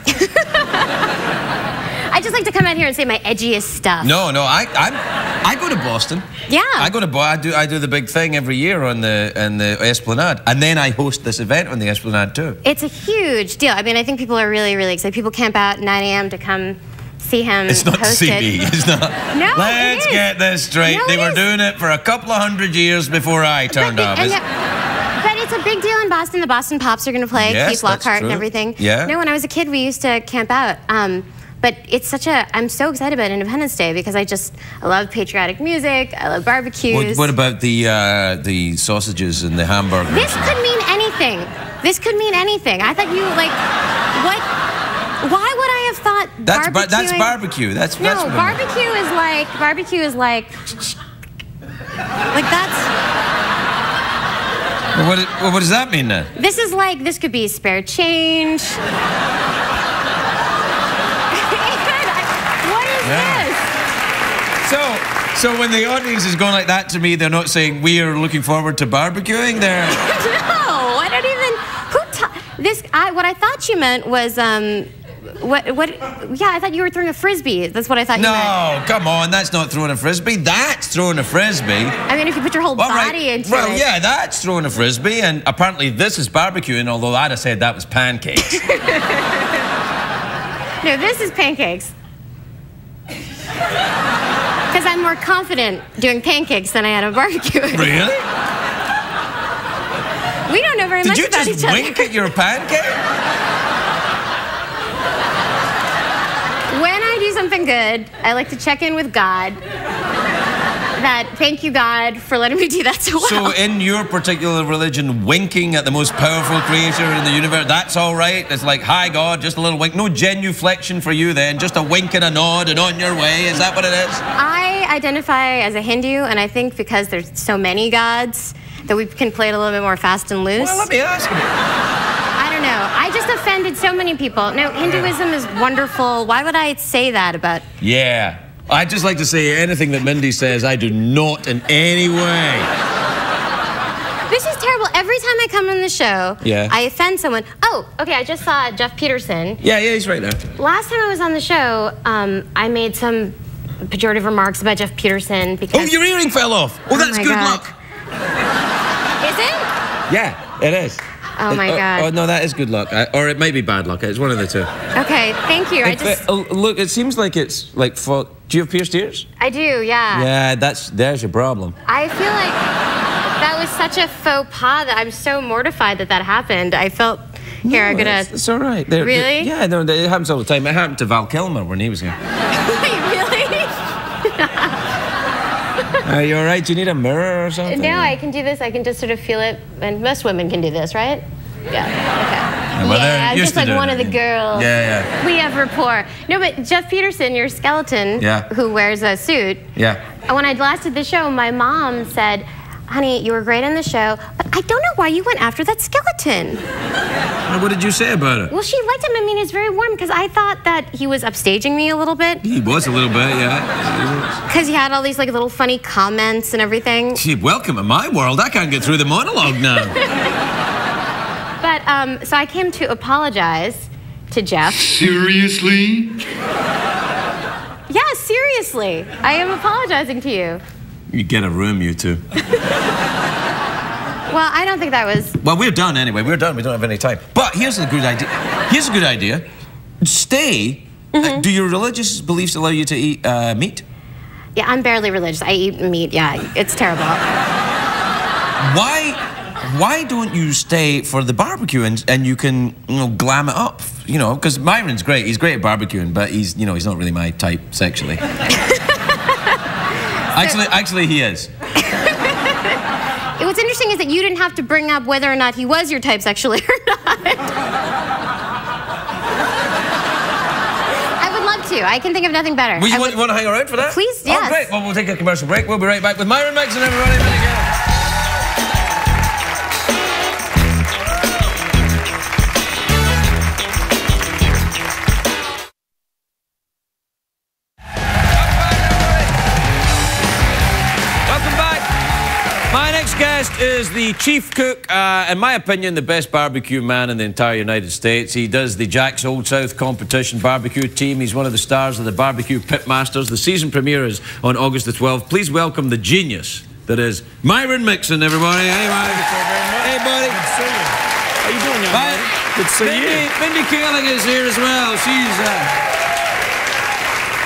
I just like to come out here and say my edgiest stuff. No, I go to Boston. Yeah. I go to Boston. I do the big thing every year on the Esplanade, and then I host this event on the Esplanade too. It's a huge deal. I mean, I think people are really, really excited. People camp out at 9 a.m. to come. See him. It's not CB. It's not. No, let's get this straight. No, they were doing it for a couple of hundred years before I turned up. But it's a big deal in Boston. The Boston Pops are going to play. Yes, Keith Lockhart and everything. Yeah. No, when I was a kid, we used to camp out. But it's such a... I'm so excited about Independence Day because I love patriotic music. I love barbecues. What about the sausages and the hamburgers? This could mean anything. This could mean anything. I thought you like what. Why would I have thought that's barbecue. That's no, barbecue is like that's... Well, what does that mean then? This could be spare change. What is this? So when the audience is going like that to me, they're not saying, we are looking forward to barbecuing there. No, I don't even... What I thought you meant was, yeah, I thought you were throwing a frisbee. That's what I thought you meant. No, come on, that's not throwing a frisbee. That's throwing a frisbee. I mean, if you put your whole body into it. Well, yeah, that's throwing a frisbee, and apparently this is barbecuing, although I'd have said that was pancakes. No, this is pancakes. Because I'm more confident doing pancakes than I am at barbecuing. Really? We don't know very much about each other. Did you just wink at your pancake? When I do something good, I like to check in with God. Thank you, God, for letting me do that so well. So in your particular religion, winking at the most powerful creator in the universe, that's all right? It's like, hi, God, just a little wink. No genuflection for you then, just a wink and a nod and on your way. Is that what it is? I identify as a Hindu, and I think because there's so many gods, that we can play it a little bit more fast and loose. Well, let me ask you. I don't know. I just offended so many people. No, Hinduism is wonderful. Why would I say that about... Yeah. I'd just like to say anything that Mindy says, I do not in any way. This is terrible. Every time I come on the show, I offend someone. Oh, okay, I just saw Jeff Peterson. Yeah, he's right now. Last time I was on the show, I made some pejorative remarks about Jeff Peterson because... Oh, your earring fell off. Oh, that's good luck. Is it? Yeah, it is. Oh, my God. Oh, no, that is good luck. Or it may be bad luck. It's one of the two. Okay, thank you. Look, it seems like it's, like, do you have pierced ears? I do, yeah. Yeah, there's your problem. I feel like that was such a faux pas that I'm so mortified that happened. I felt... It's all right. Really? Yeah, no, it happens all the time. It happened to Val Kilmer when he was here. Wait, really? Are you all right? Do you need a mirror or something? No, I can do this. I can just sort of feel it. And most women can do this, right? Yeah, okay. Well, yeah, I'm just like one of the girls. Yeah, yeah. We have rapport. No, but Jeff Peterson, your skeleton, who wears a suit. Yeah. When I last did the show, my mom said, "Honey, you were great on the show, but I don't know why you went after that skeleton." Well, what did you say about it? Well, she liked him. I mean, he's very warm, because I thought that he was upstaging me a little bit. He was a little bit, yeah. Because he had all these like little funny comments and everything. Gee, welcome in my world. I can't get through the monologue now. But, so I came to apologize to Jeff. Seriously? Yeah, seriously. I am apologizing to you. You get a room, you two. Well, I don't think that was... Well, we're done anyway. We're done. We don't have any time. But here's a good idea. Here's a good idea. Stay. Mm-hmm. Do your religious beliefs allow you to eat meat? Yeah, I'm barely religious. I eat meat. Yeah, it's terrible. Why don't you stay for the barbecue and you can, you know, glam it up? You know, because Myron's great. He's great at barbecuing, but he's, you know, he's not really my type sexually. Actually, he is. What's interesting is that you didn't have to bring up whether or not he was your type sexually or not. I would love to. I can think of nothing better. Well, you want to hang around for that? Please, yes. Oh, great. Well, we'll take a commercial break. We'll be right back with Myron Mixon, everybody. Again. Is the chief cook, in my opinion, the best barbecue man in the entire United States. He does the Jack's Old South competition barbecue team. He's one of the stars of the Barbecue Pitmasters. The season premiere is on August the 12th. Please welcome the genius that is Myron Mixon, everybody. Hey, Myron. Hey, buddy. Good to see you. How you doing, young man? Good to see you. Mindy Kaling is here as well.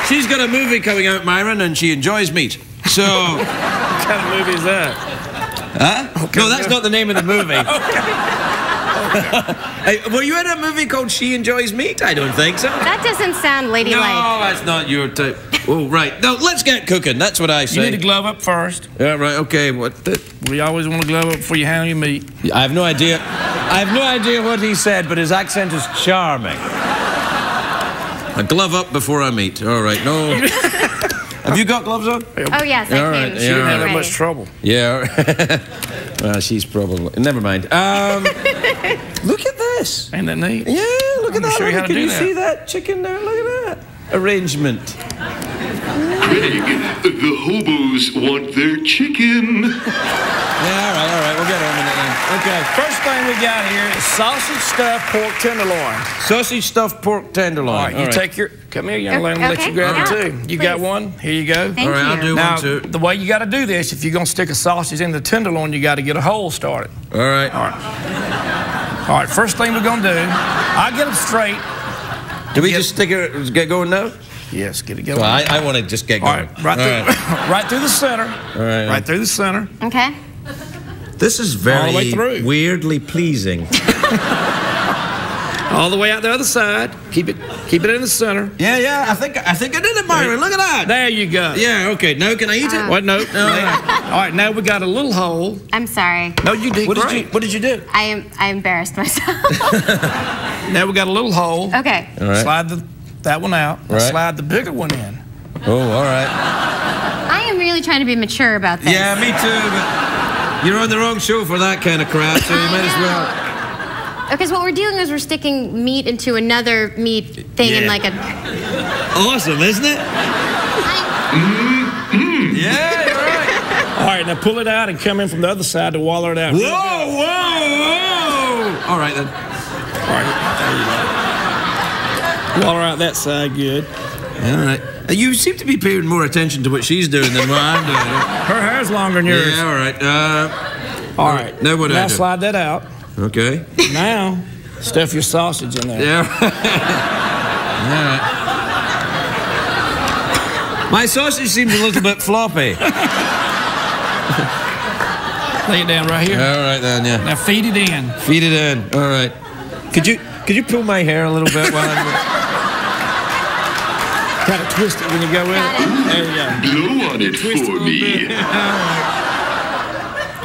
She's got a movie coming out, Myron, and she enjoys meat. So... What kind of movie is that? Huh? Okay. No, that's not the name of the movie. Okay. Hey, were you in a movie called She Enjoys Meat? I don't think so. That doesn't sound ladylike. No, that's not your type. Oh, right. Now, let's get cooking. That's what I say. You need to glove up first. Yeah, right. Okay. What? We always want to glove up before you handle your meat. I have no idea. I have no idea what he said, but his accent is charming. I glove up before I meat. All right. No... Have you got gloves on? Oh, yes, I came. She didn't have that much trouble. Yeah. Well, she's probably... Never mind. Look at this. Ain't that neat? Yeah, look at that. Can you see that chicken there? Look at that arrangement. Craig, the hobos want their chicken. Yeah, all right, we'll get on with it then. Okay, first thing we got here is sausage stuffed pork tenderloin. Sausage stuffed pork tenderloin. All right, you take your... Come here, young lady, let you grab it, too. You got one? Here you go. Thank you. I'll do one, too. The way you got to do this, if you're going to stick a sausage in the tenderloin, you got to get a hole started. All right. All right. All right, first thing we're going to do, I'll get them straight. Do we just stick it, get going now? Yes, get it going. Well, I want to just get going. All right, right through the center. All right. Right through the center. Okay. This is very weirdly pleasing. All the way out the other side. Keep it in the center. Yeah, yeah. I think I did it, Myron. Look at that. There you go. Yeah. Okay. Now can I eat it? What? No. No. All right. Now we got a little hole. I'm sorry. No, you did great. What did you do? I embarrassed myself. Now we got a little hole. Okay. All right. Slide that one out. Right. Slide the bigger one in. Oh, all right. I am really trying to be mature about this. Yeah, me too. But you're on the wrong show for that kind of crap, so you might as well. Because what we're doing is we're sticking meat into another meat thing in like a... Awesome, isn't it? Yeah, you're right. All right, now pull it out and come in from the other side to wallow it out. Whoa, whoa, whoa! All right, then. All right, there you go. Wallow out that side, good. All right. You seem to be paying more attention to what she's doing than what I'm doing. Her hair's longer than yours. Yeah, all right. All right. Now what do I do? Now slide that out. Okay. Now, stuff your sausage in there. Yeah. Yeah. My sausage seems a little bit floppy. Lay it down right here. All right then, yeah. Now feed it in. Feed it in. All right. Could you pull my hair a little bit while I'm... Kind of twist it when you go in. There you go. Blow on it for me.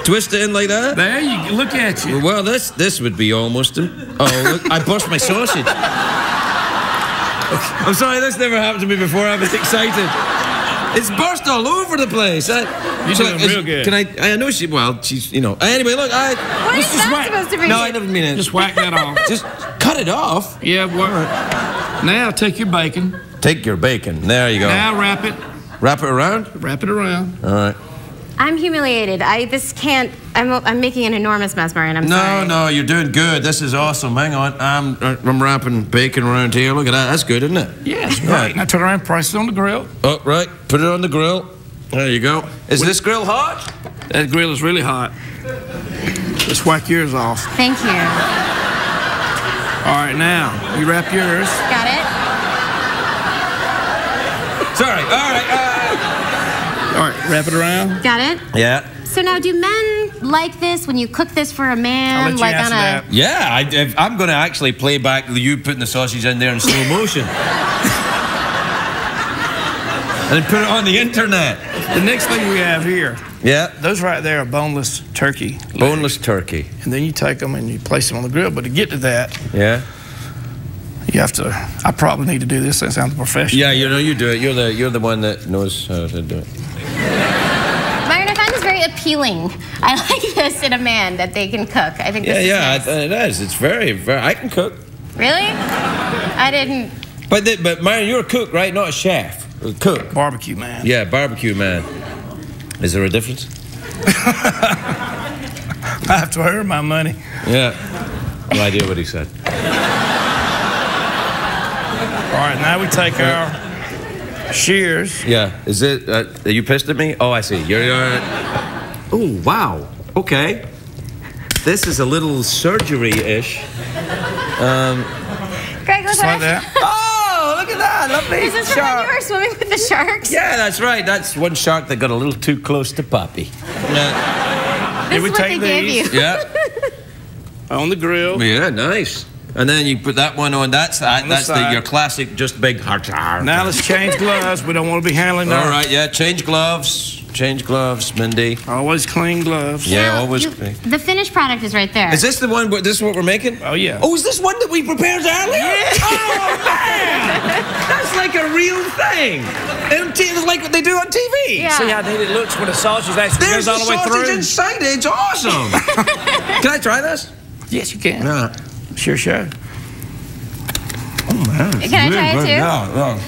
Twist it in like that. There you go. Look at you. Well, this would be almost. Look, I bust my sausage. I'm sorry, that's never happened to me before. I was excited. It's burst all over the place. You're doing real good. Can I know she, well, she's, you know. Anyway, look, what is that supposed to be? No, I never mean it. Just whack that off. Just cut it off. Yeah, well. Right. Now take your bacon. Take your bacon. There you go. Now wrap it. Wrap it around? Wrap it around. All right. I'm humiliated. I'm making an enormous mess, Myron. I'm sorry. No, you're doing good. This is awesome. Hang on. I'm wrapping bacon around here. Look at that. That's good, isn't it? Yeah, it's right. Now turn around, price it on the grill. Oh, right. Put it on the grill. There you go. Is this grill hot? That grill is really hot. Just whack yours off. Thank you. All right, now, you wrap yours. Got it. Sorry. All right. All right, wrap it around. Got it? Yeah. So now, do men like this when you cook this for a man? I'll let you like answer on a... that. Yeah, I'm going to actually play back you putting the sausage in there in slow motion. And put it on the internet. The next thing we have here. Yeah. Those right there are boneless turkey. Boneless turkey. And then you take them and you place them on the grill. But to get to that. Yeah. You have to. I probably need to do this since I'm the professional. Yeah, you know, you do it. You're the one that knows how to do it. Myron, I find this very appealing. I like this in a man that they can cook. I think. This is nice. It is. It's very, very. I can cook. Really? I didn't. But Myron, you're a cook, right? Not a chef. A cook. Barbecue man. Yeah, barbecue man. Is there a difference? I have to earn my money. Yeah. No idea what he said. All right, now we take our shears. Yeah, is it? Are you pissed at me? Oh, I see. You're. Oh, wow. Okay. This is a little surgery-ish. Craig, look at that. Oh, look at that! Lovely. Is this shark. When you were swimming with the sharks? Yeah, that's right. That's one shark that got a little too close to Poppy. This is what they gave you. Yeah. On the grill. Yeah, nice. And then you put that one on. That's your classic, just big heart. Now let's change gloves. We don't want to be handling that. All right, yeah, change gloves. Change gloves, Mindy. Always clean gloves. Yeah, now, always clean. The finished product is right there. Is this the one? This is what we're making? Oh yeah. Oh, is this one that we prepared earlier? Yeah. Oh man, that's like a real thing. It's like what they do on TV. Yeah. See how neat it looks when the sausage actually goes all the way through. There's sausage inside it. It's awesome. Can I try this? Yes, you can. No. Sure. Oh, man. Can I try it, too? Yeah.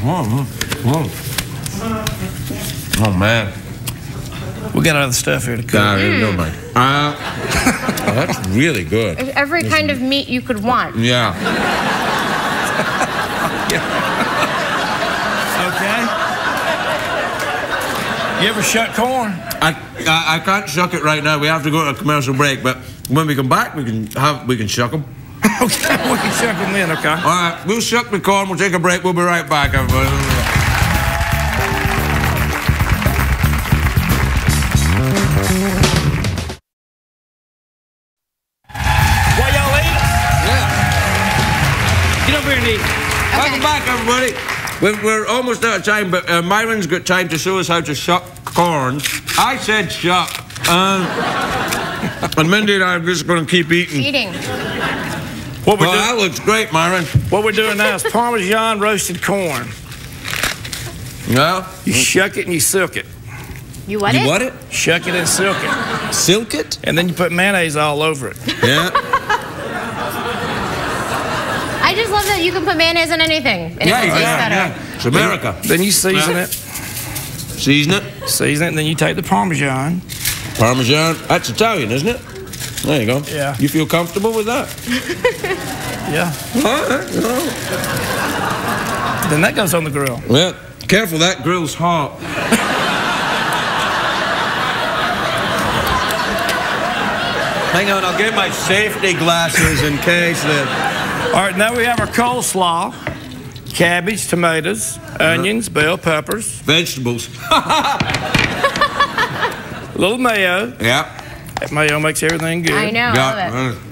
Whoa. Oh, man. We got other stuff here to cook. No, mind. Oh, that's really good. Every kind of meat you could want. Yeah. Okay. You ever shuck corn? I can't shuck it right now. We have to go to a commercial break, but when we come back, we can shuck them. Okay, we can shuck them in, okay? All right, we'll shuck the corn, we'll take a break, we'll be right back, everybody. What y'all eat? Yeah. Get over here and eat. Okay. Welcome back, everybody. We're almost out of time, but Myron's got time to show us how to shuck corn. I said shuck. And Mindy and I are just going to keep eating. What we're doing, that looks great, Myron. What we're doing now is Parmesan roasted corn. No? You shuck it and you silk it. You what it? You what it? Shuck it and silk it. Silk it? And then you put mayonnaise all over it. Yeah. I just love that you can put mayonnaise on anything. Yeah, it tastes better. It's America. Then you season it. Season it? Season it, and then you take the Parmesan. Parmesan? That's Italian, isn't it? There you go. Yeah. You feel comfortable with that? Yeah. All right, no. Then that goes on the grill. Yeah. Careful, that grill's hot. Hang on, I'll get my safety glasses in case that. All right, now we have our coleslaw. Cabbage, tomatoes, onions, bell peppers. Vegetables. A little mayo. Yeah. That mayo makes everything good. I know. I love it.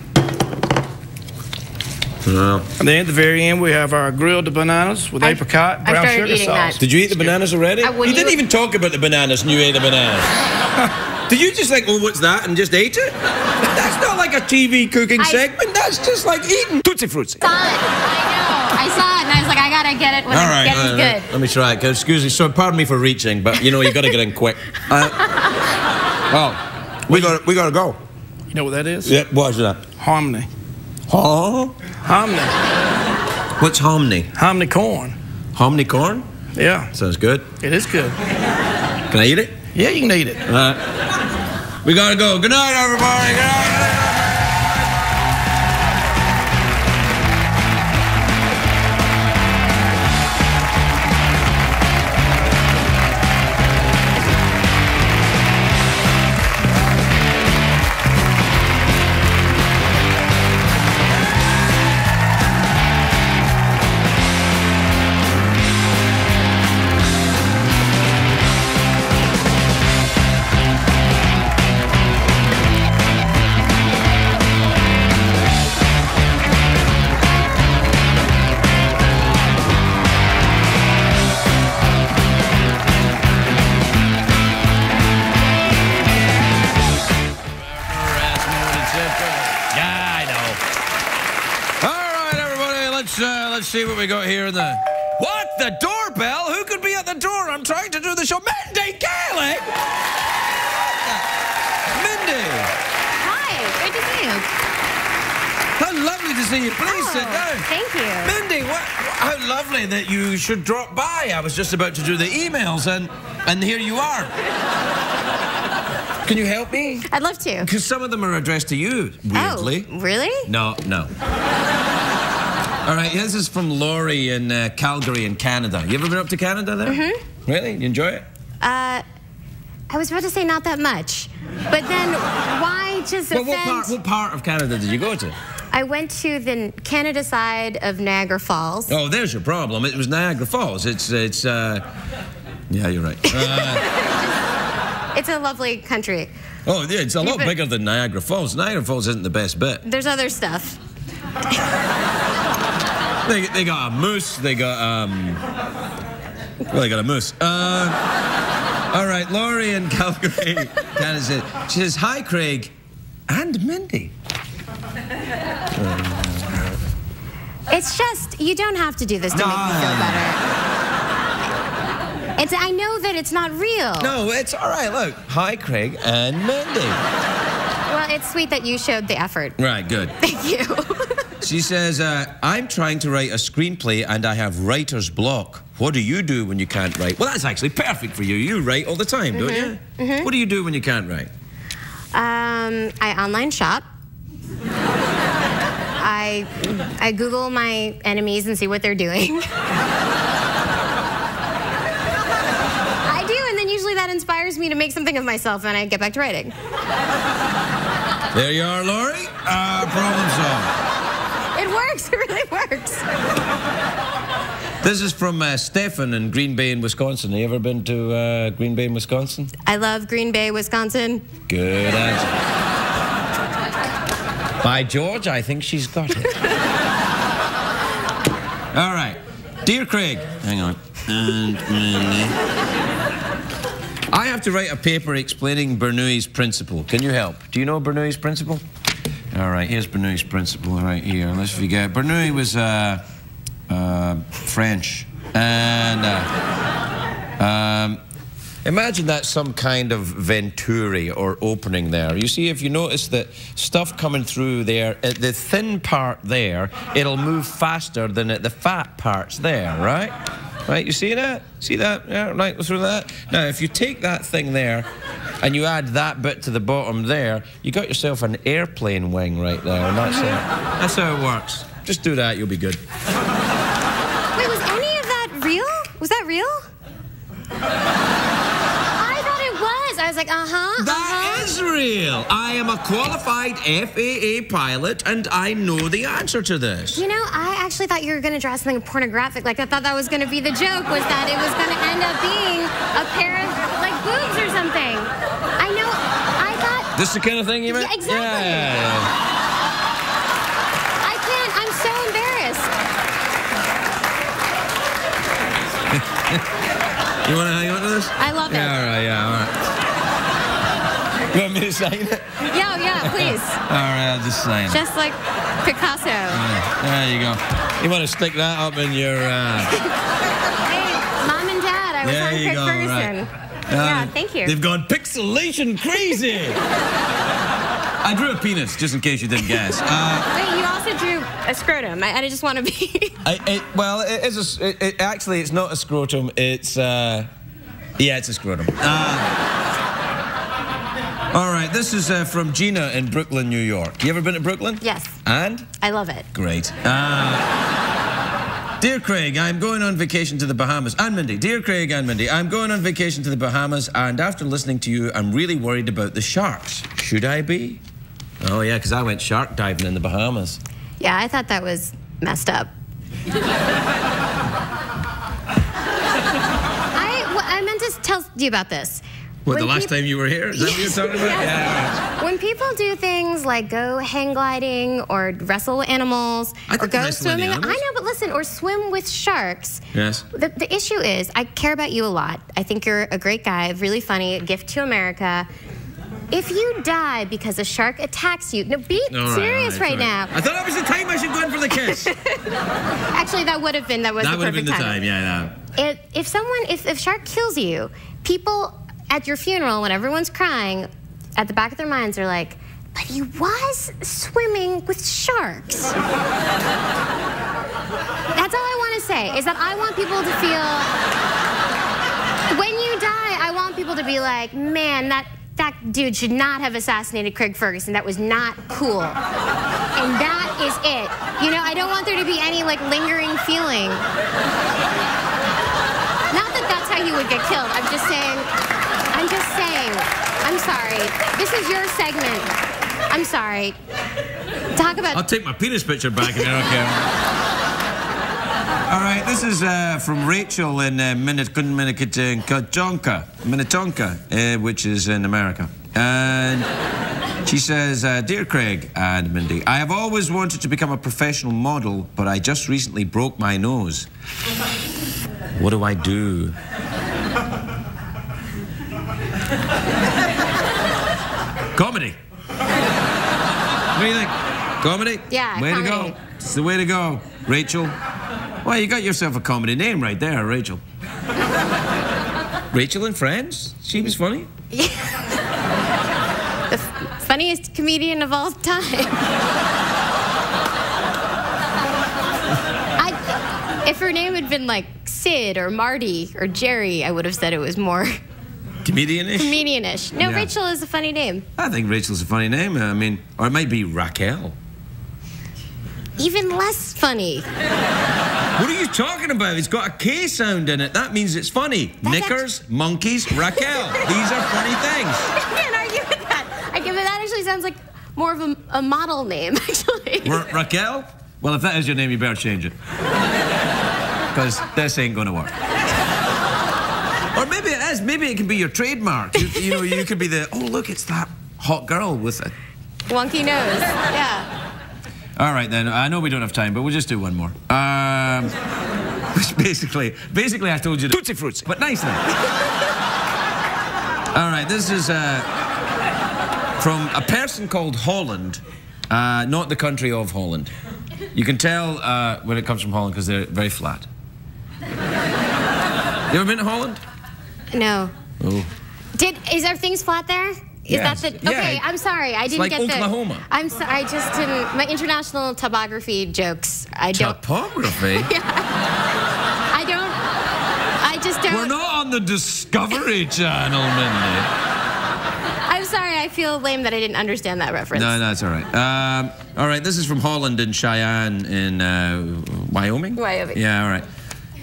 No. And then at the very end, we have our grilled bananas with apricot brown sugar sauce. That. Did you eat the bananas already? You didn't even talk about the bananas and you ate the bananas. Did you just like, oh, what's that, and just ate it? That's not like a TV cooking segment. That's just like eating Tootsie Fruitsie. I saw it and I was like, I gotta get it when it gets good. Let me try it. Excuse me, so pardon me for reaching, but you know you gotta get in quick. Oh, we gotta go. You know what that is? Yeah, what is that? Hominy. Huh? Hominy. What's hominy? Hominy corn. Hominy corn? Yeah. Sounds good. It is good. Can I eat it? Yeah, you can eat it. All right. We gotta go. Good night, everybody. Good night. See what we got here in the... What? The doorbell? Who could be at the door? I'm trying to do the show. Mindy Kaling! Mindy! Hi, great to see you. How lovely to see you. Please sit down. Thank you. Mindy, how lovely that you should drop by. I was just about to do the emails and here you are. Can you help me? I'd love to. Because some of them are addressed to you, weirdly. Oh, really? No, no. All right, this is from Laurie in Calgary in Canada. You ever been up to Canada there? Mm-hmm. Really? You enjoy it? I was about to say not that much, but then why just offend... Well, what part of Canada did you go to? I went to the Canada side of Niagara Falls. Oh, there's your problem. It was Niagara Falls. Yeah, you're right. It's a lovely country. Oh, yeah, it's a lot bigger than Niagara Falls. Niagara Falls isn't the best bit. There's other stuff. They got a moose, they got, well, they got a moose. All right, Laurie in Calgary, Canada says, she says, hi, Craig and Mindy. It's just, you don't have to do this to make me feel better. It's, I know that it's not real. No, it's all right, look. Hi, Craig and Mindy. Well, it's sweet that you showed the effort. Right, good. Thank you. She says, I'm trying to write a screenplay and I have writer's block. What do you do when you can't write? Well, that's actually perfect for you. You write all the time, don't you? Mm-hmm. What do you do when you can't write? I online shop. I Google my enemies and see what they're doing. I do, and then usually that inspires me to make something of myself and I get back to writing. There you are, Laurie. Problem solved. It works. It really works. This is from Stefan in Green Bay in Wisconsin. Have you ever been to Green Bay in Wisconsin? I love Green Bay, Wisconsin. Good answer. By George, I think she's got it. All right. Dear Craig. Hang on. And I have to write a paper explaining Bernoulli's principle. Can you help? Do you know Bernoulli's principle? All right, here's Bernoulli's principle right here. Let's forget. Bernoulli was French. And imagine that's some kind of venturi or opening there. You see, if you notice that stuff coming through there, at the thin part there, it'll move faster than at the fat parts there, right? Right, you see that? See that? Yeah, right through that? Now, if you take that thing there, and you add that bit to the bottom there, you got yourself an airplane wing right there, and that's how it works. Just do that, you'll be good. Wait, was any of that real? Was that real? I thought it was. I was like, that is real. I am a qualified FAA pilot, and I know the answer to this. You know, I actually thought you were going to draw something pornographic. Like, I thought that was going to be the joke, was that it was going to end up being a pair of, like, boobs or something. This is the kind of thing you meant? Yeah, exactly. Yeah. I can't. I'm so embarrassed. You want to this? I love it. Yeah, all right, yeah, all right. You want me to sign it? Yeah, yeah, please. All right, I'll just sign it. Just like Picasso. Right. There you go. You want to stick that up in your... Hey, Mom and Dad, I was there on Craig Ferguson. Right. Yeah, thank you. They've gone pixelation crazy. I drew a penis, just in case you didn't guess. Wait, you also drew a scrotum. I just want to be... Well, actually, it's not a scrotum. It's, yeah, it's a scrotum. All right, this is from Gina in Brooklyn, New York. You ever been to Brooklyn? Yes. And? I love it. Great. Dear Craig, I'm going on vacation to the Bahamas. And Mindy. Dear Craig and Mindy, I'm going on vacation to the Bahamas, and after listening to you, I'm really worried about the sharks. Should I be? Oh, yeah, because I went shark diving in the Bahamas. Yeah, I thought that was messed up. I meant to tell you about this. What, the last time you were here? Is that yes, what you're talking about? Yes. Yeah. When people do things like go hang gliding or wrestle animals or go swimming, I know, but listen, or swim with sharks. Yes. The issue is, I care about you a lot. I think you're a great guy, really funny, gift to America. If you die because a shark attacks you... No, be serious right now. I thought that was the time I should go in for the kiss. Actually, that would have been... That would have been the time, yeah. No. If a shark kills you, people at your funeral, when everyone's crying, at the back of their minds are like, but he was swimming with sharks. That's all I want to say, is that I want people to feel... When you die, I want people to be like, man, that dude should not have assassinated Craig Ferguson. That was not cool. And that is it. You know, I don't want there to be any, like, lingering feeling. Not that that's how you would get killed. I'm just saying. I'm sorry. This is your segment. I'm sorry. Talk about... I'll take my penis picture back if you don't care. All right, this is from Rachel in Minnetonka, which is in America. And she says, Dear Craig and Mindy, I have always wanted to become a professional model, but I just recently broke my nose. What do I do? Comedy. What do you think? Comedy? Yeah, comedy. Way to go. It's the way to go, Rachel. Well, you got yourself a comedy name right there, Rachel. Rachel and Friends? She was funny. Yeah. The funniest comedian of all time. If her name had been like Sid or Marty or Jerry, I would have said it was more... Comedian-ish? Comedian-ish. No, yeah. Rachel is a funny name. I think Rachel's a funny name. I mean, or it might be Raquel. Even less funny. What are you talking about? It's got a K sound in it. That means it's funny. Knickers, monkeys, Raquel. These are funny things. I can't argue with that. I give it. That actually sounds like more of a model name, actually. Raquel? Well, if that is your name, you better change it. Because this ain't going to work. Or maybe it is. Maybe it can be your trademark. You know, you could be the, oh, look, it's that hot girl with a... wonky nose, yeah. All right, then. I know we don't have time, but we'll just do one more. Which basically I told you to... Tootsie Fruits. But nicely. All right, this is from a person called Holland, not the country of Holland. You can tell when it comes from Holland because they're very flat. You ever been to Holland? No. Oh. Is there things flat there? Yes. Is that the... Okay, yeah. I'm sorry. I didn't get the... It's like Oklahoma. I'm sorry. I just didn't... My international topography jokes, I don't... Topography? Yeah. I just don't... We're not on the Discovery Channel, Mindy. I'm sorry. I feel lame that I didn't understand that reference. No, it's all right. All right, this is from Holland and Cheyenne in Wyoming? Wyoming. Yeah, all right.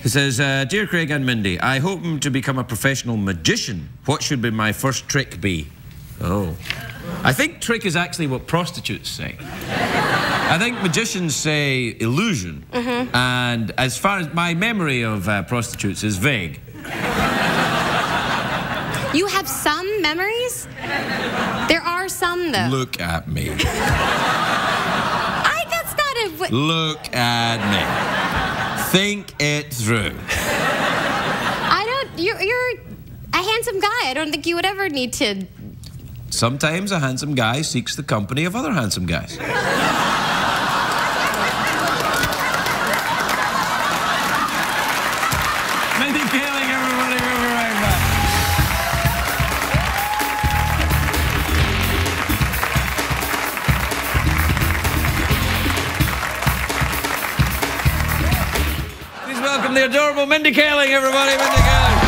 It says, Dear Craig and Mindy, I hope to become a professional magician. What should be my first trick be? Oh. I think trick is actually what prostitutes say. I think magicians say illusion. Mm-hmm. And as far as my memory of prostitutes is vague. You have some memories? There are some, though. Look at me. Look at me. Think it through. You're handsome guy. I don't think you would ever need to... Sometimes a handsome guy seeks the company of other handsome guys. Mindy Kaling, everybody, we'll be right back. Please welcome the adorable Mindy Kaling, everybody. Mindy Kaling.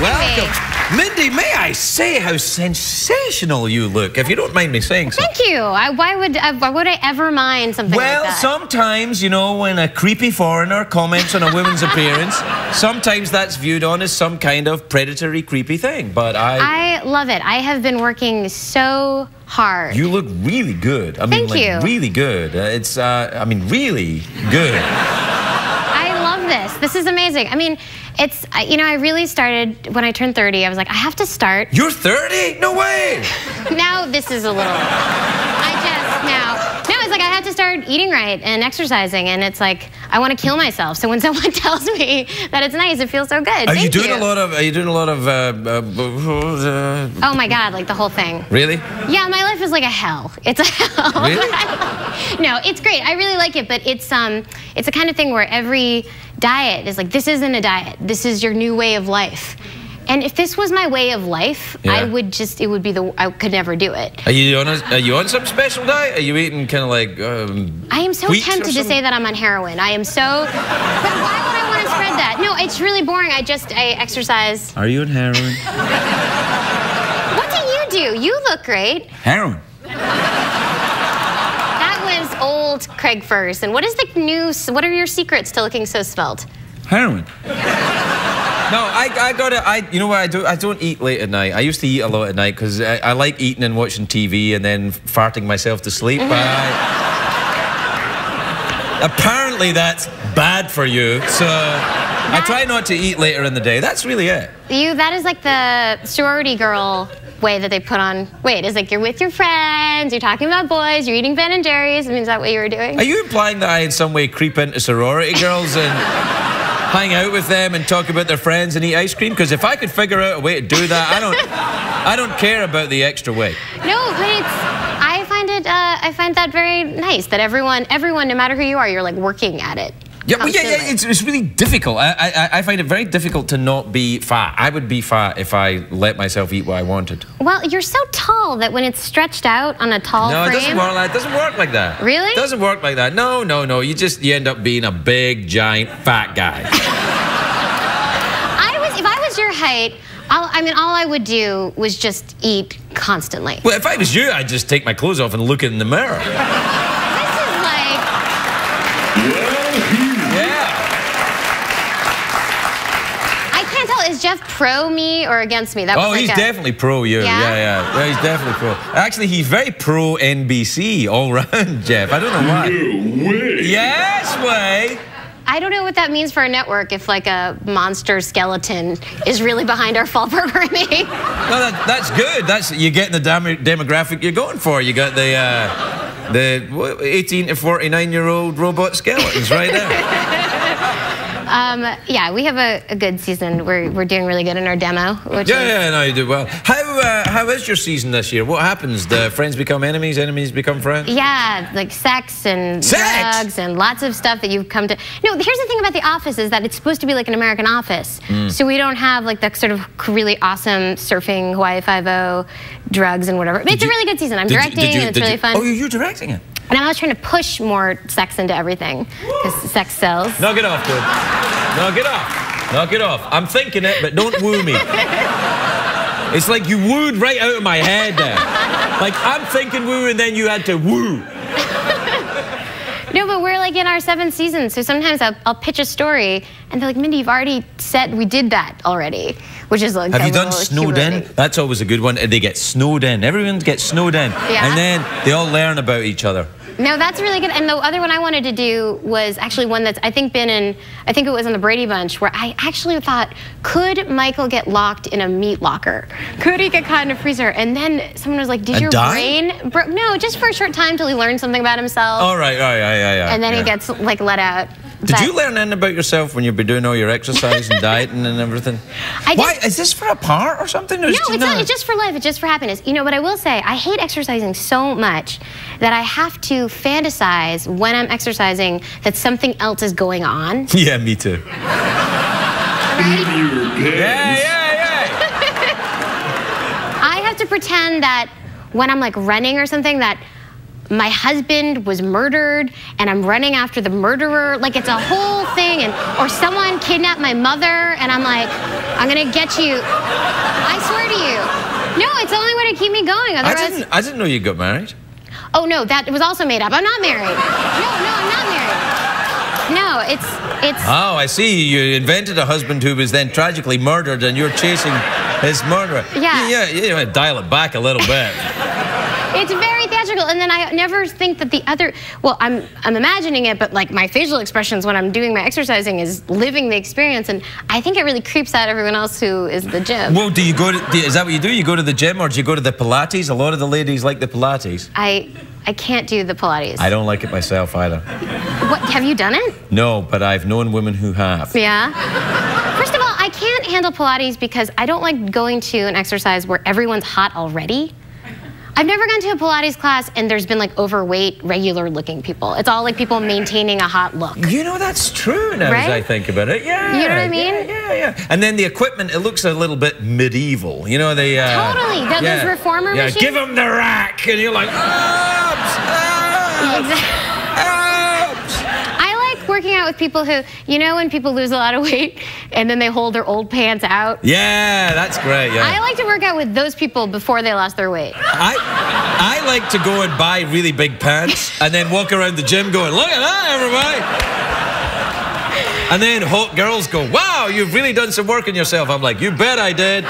Welcome. Mindy, may I say how sensational you look, if you don't mind me saying so. Thank you. Why would I ever mind something like that? Well, sometimes, you know, when a creepy foreigner comments on a woman's appearance, sometimes that's viewed on as some kind of predatory, creepy thing, but I... love it. I have been working so hard. You look really good. I mean, Thank you. Really good. It's, I mean, really good. I love this. This is amazing. I mean... It's, you know, I really started, when I turned 30, I was like, I have to start. You're 30? No way! Now this is a little, now it's like I have to start eating right and exercising, and it's like, I want to kill myself. So when someone tells me that it's nice, it feels so good. Are you doing a lot of, oh my God, like the whole thing. Really? Yeah, my life is like a hell. It's a hell. Really? No, it's great. I really like it, but it's a kind of thing where every diet is like, this isn't a diet. This is your new way of life. And if this was my way of life, I would just, it would be the, I could never do it. Are you on some special diet? Are you eating kind of like I am so tempted to say that I'm on heroin. I am so, but why would I want to spread that? No, it's really boring. I exercise. Are you on heroin? What do? You look great. Heroin. That was old Craig Ferguson. What is the new, what are your secrets to looking so svelte? Heroin. No, you know what I do? I don't eat late at night. I used to eat a lot at night because I like eating and watching TV and then farting myself to sleep. But apparently that's bad for you, so I try not to eat later in the day. That's really it. That is like the sorority girl way that they put on weight. It's like you're with your friends, you're talking about boys, you're eating Ben and Jerry's. I mean, is that what you were doing? Are you implying that I in some way creep into sorority girls and... hang out with them and talk about their friends and eat ice cream? Because if I could figure out a way to do that, I don't care about the extra weight. No, but it's, I find that very nice that everyone, no matter who you are, you're like working at it. Yeah, well, yeah, it's really difficult. I find it very difficult to not be fat. I would be fat if I let myself eat what I wanted. Well, you're so tall that when it's stretched out on a tall frame... No, it doesn't work like that. Really? It doesn't work like that. No, no, no. You end up being a big, giant, fat guy. If I was your height, all I would do was just eat constantly. Well, if I was you, I'd just take my clothes off and look in the mirror. Is Jeff pro me or against me? That was he's definitely pro you. Yeah? Yeah, he's definitely pro. Actually, he's very pro NBC all round, Jeff. I don't know why. No way. Yes way. I don't know what that means for a network if like a monster skeleton is really behind our fall programming. No, that's good. That's you getting the demographic you're going for. You got the 18 to 49-year-old robot skeletons right there. Yeah, we have a good season. We're doing really good in our demo. Which yeah, you do well. How is your season this year? What happens? The friends become enemies, enemies become friends? Yeah, like sex and drugs and lots of stuff that you've come to... No, here's the thing about The Office is that it's supposed to be like an American Office. So we don't have like the sort of really awesome surfing, Hawaii Five-0, drugs and whatever. But it's a really good season. I'm directing and it's really fun. Oh, you're directing it? And I was trying to push more sex into everything, because sex sells. Knock it off, dude. Knock it off. Knock it off. I'm thinking it, but don't woo me. It's like you wooed right out of my head there. Like, I'm thinking woo, and then you had to woo. No, but we're like in our 7th season, so sometimes I'll pitch a story, And they're like, Mindy, you've already said we did that already, which is like. Have you done snowed in? That's always a good one. They get snowed in. Everyone gets snowed in, yeah. And then they all learn about each other. No, that's really good. And the other one I wanted to do was actually one that's, I think, been in, I think it was on the Brady Bunch, where I actually thought, could Michael get locked in a meat locker? Could he get caught in a freezer? And then someone was like, did your brain? No, just for a short time till he learned something about himself. All right, yeah. And then he gets, like, let out. Did you learn anything about yourself when you've been doing all your exercise and dieting and everything? Why? Is this for a part or something? Or no, it's not. It's just for life. It's just for happiness. You know, but I will say, I hate exercising so much that I have to fantasize when I'm exercising that something else is going on. Yeah, me too. Right? Yeah. I have to pretend that when I'm, like, running or something, that my husband was murdered and I'm running after the murderer. Like, it's a whole thing. And or someone kidnapped my mother and I'm like, I'm gonna get you. I swear to you. No, it's the only way to keep me going. Otherwise, I didn't know you got married. Oh no, that was also made up. I'm not married. No, I'm not married. No, it's oh, I see. You invented a husband who was then tragically murdered and you're chasing his murderer. Yeah, dial it back a little bit. It's very theatrical, and then I never think that the other, well, I'm imagining it, but like my facial expressions when I'm doing my exercising is living the experience, and I think it really creeps out everyone else who is the gym. Well, do you go to, is that what you do? You go to the gym, or do you go to the Pilates? A lot of the ladies like the Pilates. I can't do the Pilates. I don't like it myself either. What, have you done it? No, but I've known women who have. Yeah? First of all, I can't handle Pilates because I don't like going to an exercise where everyone's hot already. I've never gone to a Pilates class and there's been like overweight, regular looking people. It's all like people maintaining a hot look. You know, that's true now, right? As I think about it. Yeah. You know what I mean? Yeah. And then the equipment, it looks a little bit medieval. You know, they totally. Those reformer machines. Give them the rack. And you're like, Exactly. Working out with people who, you know, when people lose a lot of weight and then they hold their old pants out. Yeah, that's great. Yeah. I like to work out with those people before they lost their weight. I like to go and buy really big pants and then walk around the gym going, look at that, everybody. And then hot girls go, wow, you've really done some work on yourself. I'm like, you bet I did.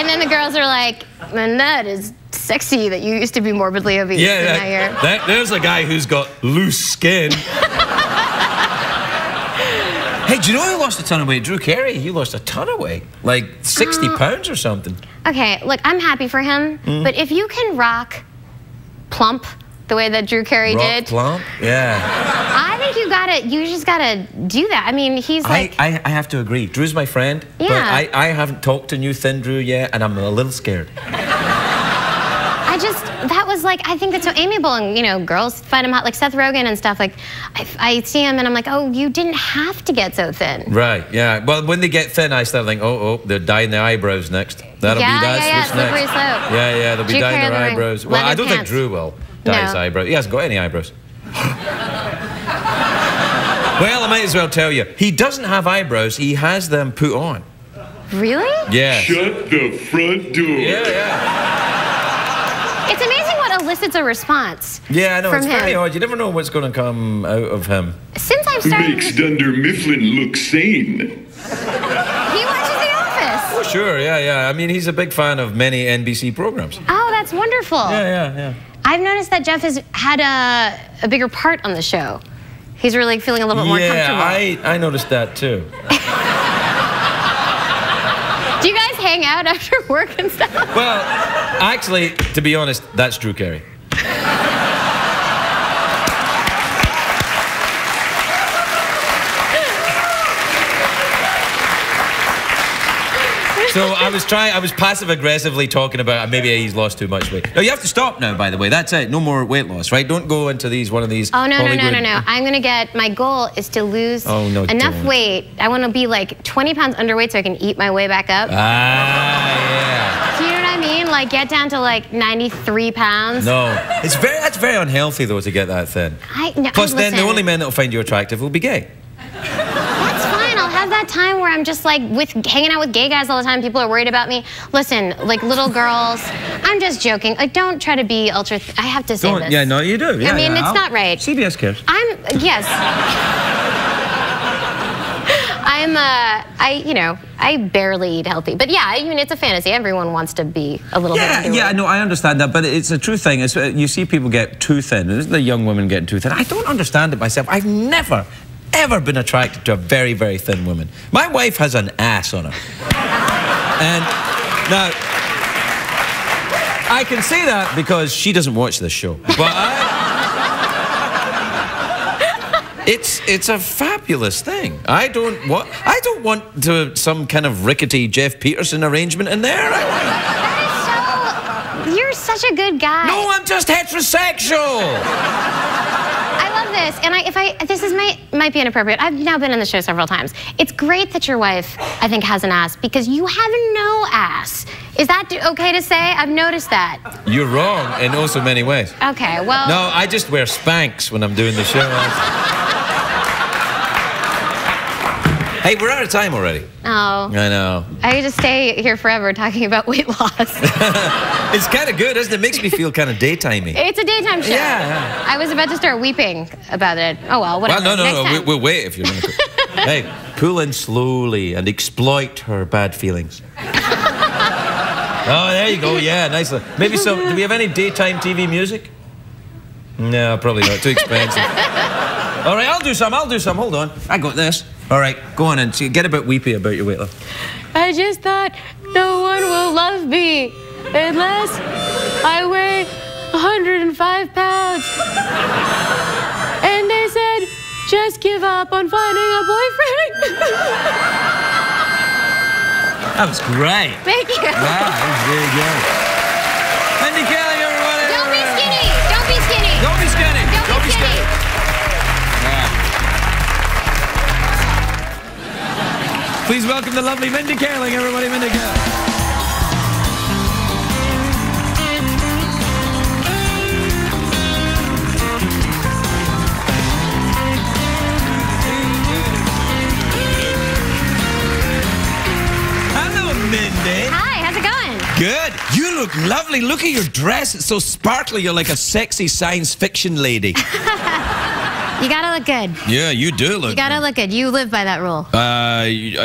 And then the girls are like, man, that is sexy that you used to be morbidly obese. Yeah. There's a guy who's got loose skin. Hey, do you know I lost a ton of weight? Drew Carey, he lost a ton of weight. Like 60 pounds or something. Okay, look, I'm happy for him, but if you can rock plump the way that Drew Carey did. Plump? Yeah. I think you just gotta do that. I mean, he's like... I have to agree. Drew's my friend, but I haven't talked to new thin Drew yet, and I'm a little scared. That was like, I think that's so amiable, and you know, girls find him hot, like Seth Rogen and stuff. Like, I see him and I'm like, oh, you didn't have to get so thin. Right, yeah. Well, when they get thin, I start thinking, oh, they're dyeing their eyebrows next. That'll be next. Yeah, they'll be dyeing their eyebrows. Well, I don't think Drew will dye his eyebrows. He hasn't got any eyebrows. Well, I might as well tell you, he doesn't have eyebrows, he has them put on. Really? Yeah. Shut the front door. Yeah. It's amazing what elicits a response. Yeah, I know, it's very odd. You never know what's going to come out of him. Since I've started... It makes Dunder Mifflin look sane. He watches The Office. Oh, sure, yeah. I mean, he's a big fan of many NBC programs. Oh, that's wonderful. Yeah. I've noticed that Jeff has had a bigger part on the show. He's really feeling a little bit more comfortable. Yeah, I noticed that, too. Do you guys hang out after work and stuff? Well, actually, to be honest, that's Drew Carey. So I was passive-aggressively talking about maybe he's lost too much weight. No, you have to stop now, by the way. That's it. No more weight loss, right? Don't go into one of these. Oh, no. I'm going to get... My goal is to lose enough weight. I want to be, like, 20 pounds underweight so I can eat my way back up. Ah, yeah. Do you know what I mean? Like, get down to, like, 93 pounds. No. That's very unhealthy, though, to get that thin. Plus, then, the only men that will find you attractive will be gay. That time where I'm just like hanging out with gay guys all the time, people are worried about me. Listen, like little girls, I'm just joking. Like, don't try to be ultra. I have to say this. Yeah, no, you do. Yeah, I mean, it's not right. CBS cares. I'm yes. I barely eat healthy, but yeah, I mean, it's a fantasy. Everyone wants to be a little bit underweight. Yeah, no, I understand that, but it's a true thing. It's, you see people get too thin. Isn't the young women getting too thin? I don't understand it myself. I've never, ever been attracted to a very, very thin woman. My wife has an ass on her. And now, I can say that because she doesn't watch this show. But it's a fabulous thing. I don't want to some kind of rickety Jeff Peterson arrangement in there. That is so, you're such a good guy. No, I'm just heterosexual. This, and this might be inappropriate. I've now been on the show several times. It's great that your wife, I think, has an ass because you have no ass. Is that okay to say? I've noticed that. You're wrong in also many ways. Okay, well. No, I just wear Spanx when I'm doing the show. Hey, we're out of time already. Oh. I know. I could just stay here forever talking about weight loss. It's kind of good, isn't it? Makes me feel kind of daytimey. It's a daytime show. Yeah. I was about to start weeping about it. Oh, well, whatever. Well, no, we'll wait if you're going to. Hey, pull in slowly and exploit her bad feelings. Oh, there you go. Yeah, nice. Maybe some. Do we have any daytime TV music? No, probably not. Too expensive. All right, I'll do some. Hold on. I got this. All right, go on and get a bit weepy about your weight loss. I just thought no one will love me unless I weigh 105 pounds. And they said, just give up on finding a boyfriend. That was great. Thank you. Wow, that was really good. Mindy Kaling, everybody. Don't be skinny. Don't be skinny. Don't be skinny. Don't be skinny. Please welcome the lovely Mindy Kaling, everybody. Mindy Kaling. Good. You look lovely. Look at your dress. It's so sparkly. You're like a sexy science fiction lady. You gotta look good. Yeah, you do look good. You gotta look good. You live by that rule.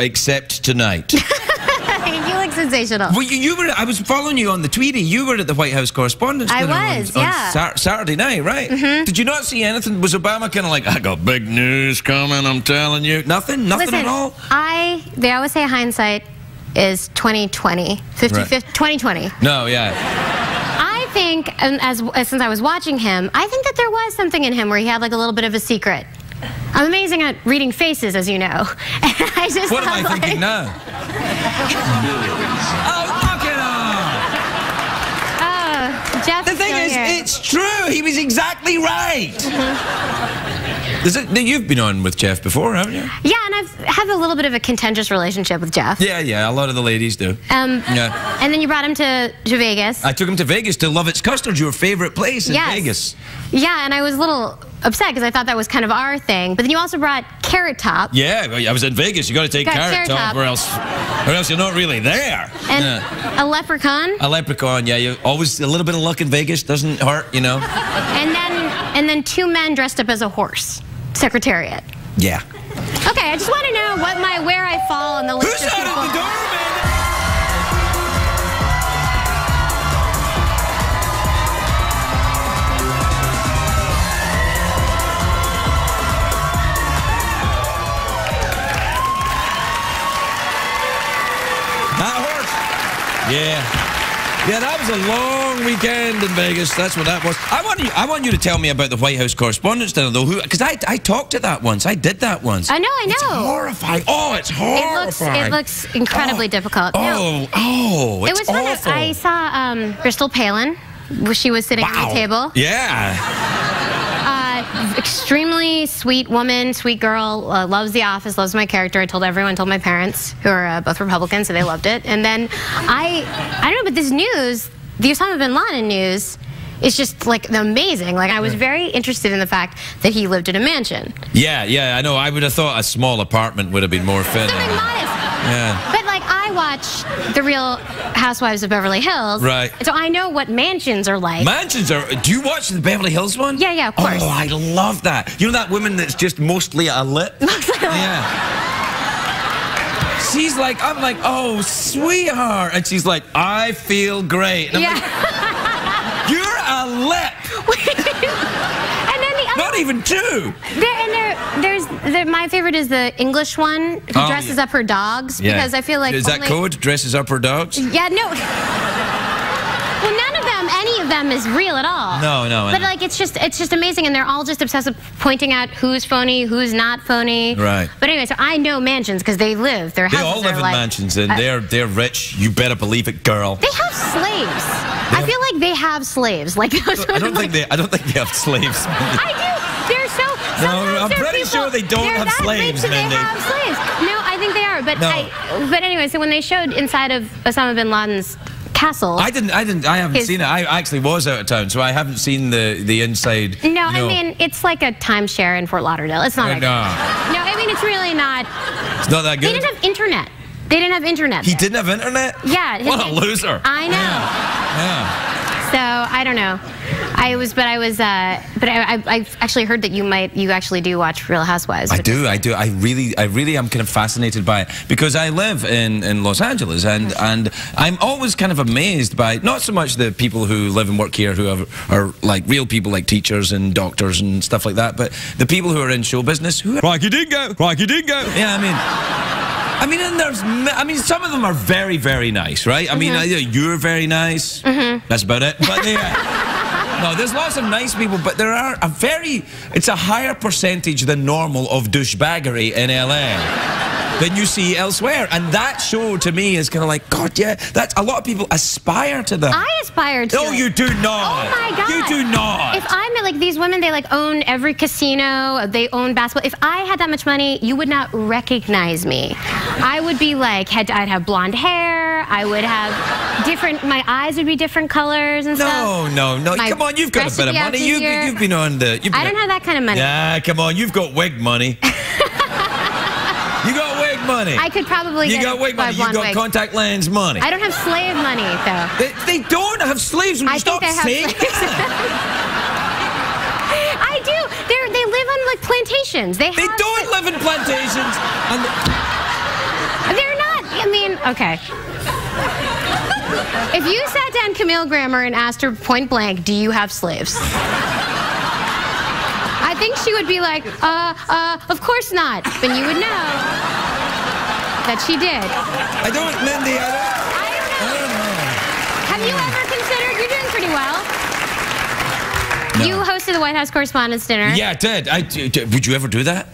Except tonight. You look sensational. Well, you were. I was following you on the Tweety. You were at the White House Correspondents' Dinner. I was. On Saturday night, right? Mm-hmm. Did you not see anything? Was Obama kind of like, I got big news coming? I'm telling you, nothing Listen, at all. They always say hindsight is 20/20. 20/20. No, yeah. I think, and since I was watching him, I think that there was something in him where he had like a little bit of a secret. I'm amazing at reading faces, as you know. And I just what am I like, thinking now? Oh, knock it off! Jeff. The thing is, it's true. He was exactly right. You've been on with Jeff before, haven't you? Yeah, and I have a little bit of a contentious relationship with Jeff. Yeah, a lot of the ladies do. Yeah. And then you brought him to Vegas. I took him to Vegas to Luv-It Custard, your favorite place in Vegas. Yeah, and I was a little upset because I thought that was kind of our thing. But then you also brought Carrot Top. Yeah, I was in Vegas. You got to take Carrot Top, or else you're not really there. And a leprechaun. A leprechaun, yeah. You always a little bit of luck in Vegas doesn't hurt, you know. And then two men dressed up as a horse. Secretariat. Yeah. Okay, I just want to know where I fall on the list of people. Who's out of the door, man? That horse. Yeah. Yeah, that was a long weekend in Vegas. That's what that was. I want you to tell me about the White House Correspondents' Dinner, though, because I talked at that once. I did that once. I know. It's horrifying. Oh, it's horrifying. It looks incredibly difficult. Oh, it's awful. It was awful. I saw Crystal Palin. She was sitting at the table. Yeah. Extremely sweet woman, sweet girl, loves The Office, loves my character. I told everyone, told my parents, who are both Republicans, so they loved it. And then I don't know, but this news, the Osama bin Laden news, is just like amazing. Like I was very interested in the fact that he lived in a mansion. Yeah, I know. I would have thought a small apartment would have been more fitting. Something modest. Yeah. But like I watch The Real Housewives of Beverly Hills. Right. So I know what mansions are like. Mansions are... Do you watch the Beverly Hills one? Yeah, of course. Oh, I love that. You know that woman that's just mostly a lip? Mostly a lip. Yeah. she's like, I'm like, oh, sweetheart. And she's like, I feel great. And I'm like, you're a lip. Not even two. My favorite is the English one who dresses up her dogs because I feel like is that code? Dresses up her dogs? Yeah, no. Well, none of them, any of them, is real at all. No. But like, it's just amazing, and they're all just obsessed with pointing out who's phony, who's not phony. Right. But anyway, so I know mansions because they live. Their houses all live in mansions, and they're rich. You better believe it, girl. They have slaves. I feel like they have slaves. Like I don't think they have slaves. I do. They're so. No, I'm pretty sure they don't have slaves. They have slaves. No, I think they are. But but anyway, so when they showed inside of Osama bin Laden's castle, I haven't seen it. I actually was out of town, so I haven't seen the inside. No, I mean it's like a timeshare in Fort Lauderdale. It's not. No, I mean it's really not. It's not that good. They didn't have internet. He didn't have internet? Yeah. What a loser. I know. Yeah. So I don't know. I actually heard that you actually do watch Real Housewives. I do. I really am kind of fascinated by it because I live in Los Angeles and I'm always kind of amazed by not so much the people who live and work here who are like real people like teachers and doctors and stuff like that, but the people who are in show business who are Crikey dingo. Yeah, I mean, and some of them are very, very nice, right? I mean, you're very nice. That's about it. But no, there's lots of nice people, but there are it's a higher percentage than normal of douchebaggery in LA than you see elsewhere. And that show to me is kind of like, God, yeah, that's a lot of people aspire to that. I aspire to. No, you do not. Oh my God. You do not. If I met like these women, they like own every casino, they own basketball. If I had that much money, you would not recognize me. I would be like, I'd have blonde hair, I would have different, my eyes would be different colors and stuff. No. Come on, you've got a bit of money. You've been on the... I don't have that kind of money. Yeah, come on, you've got wig money. You got wig money. I could probably get wig money. You got contact lens money. I don't have slave money, though. They don't have slaves. Will you stop saying that? I do. They live on, like, plantations. They don't live in plantations. And they're not. I mean, okay. If you sat down Camille Grammer and asked her point blank, do you have slaves? I think she would be like, of course not. But you would know that she did. I don't, Mindy, I don't know. Have you ever considered, you're doing pretty well. No. You hosted the White House Correspondents' Dinner. Yeah, I did. Would you ever do that?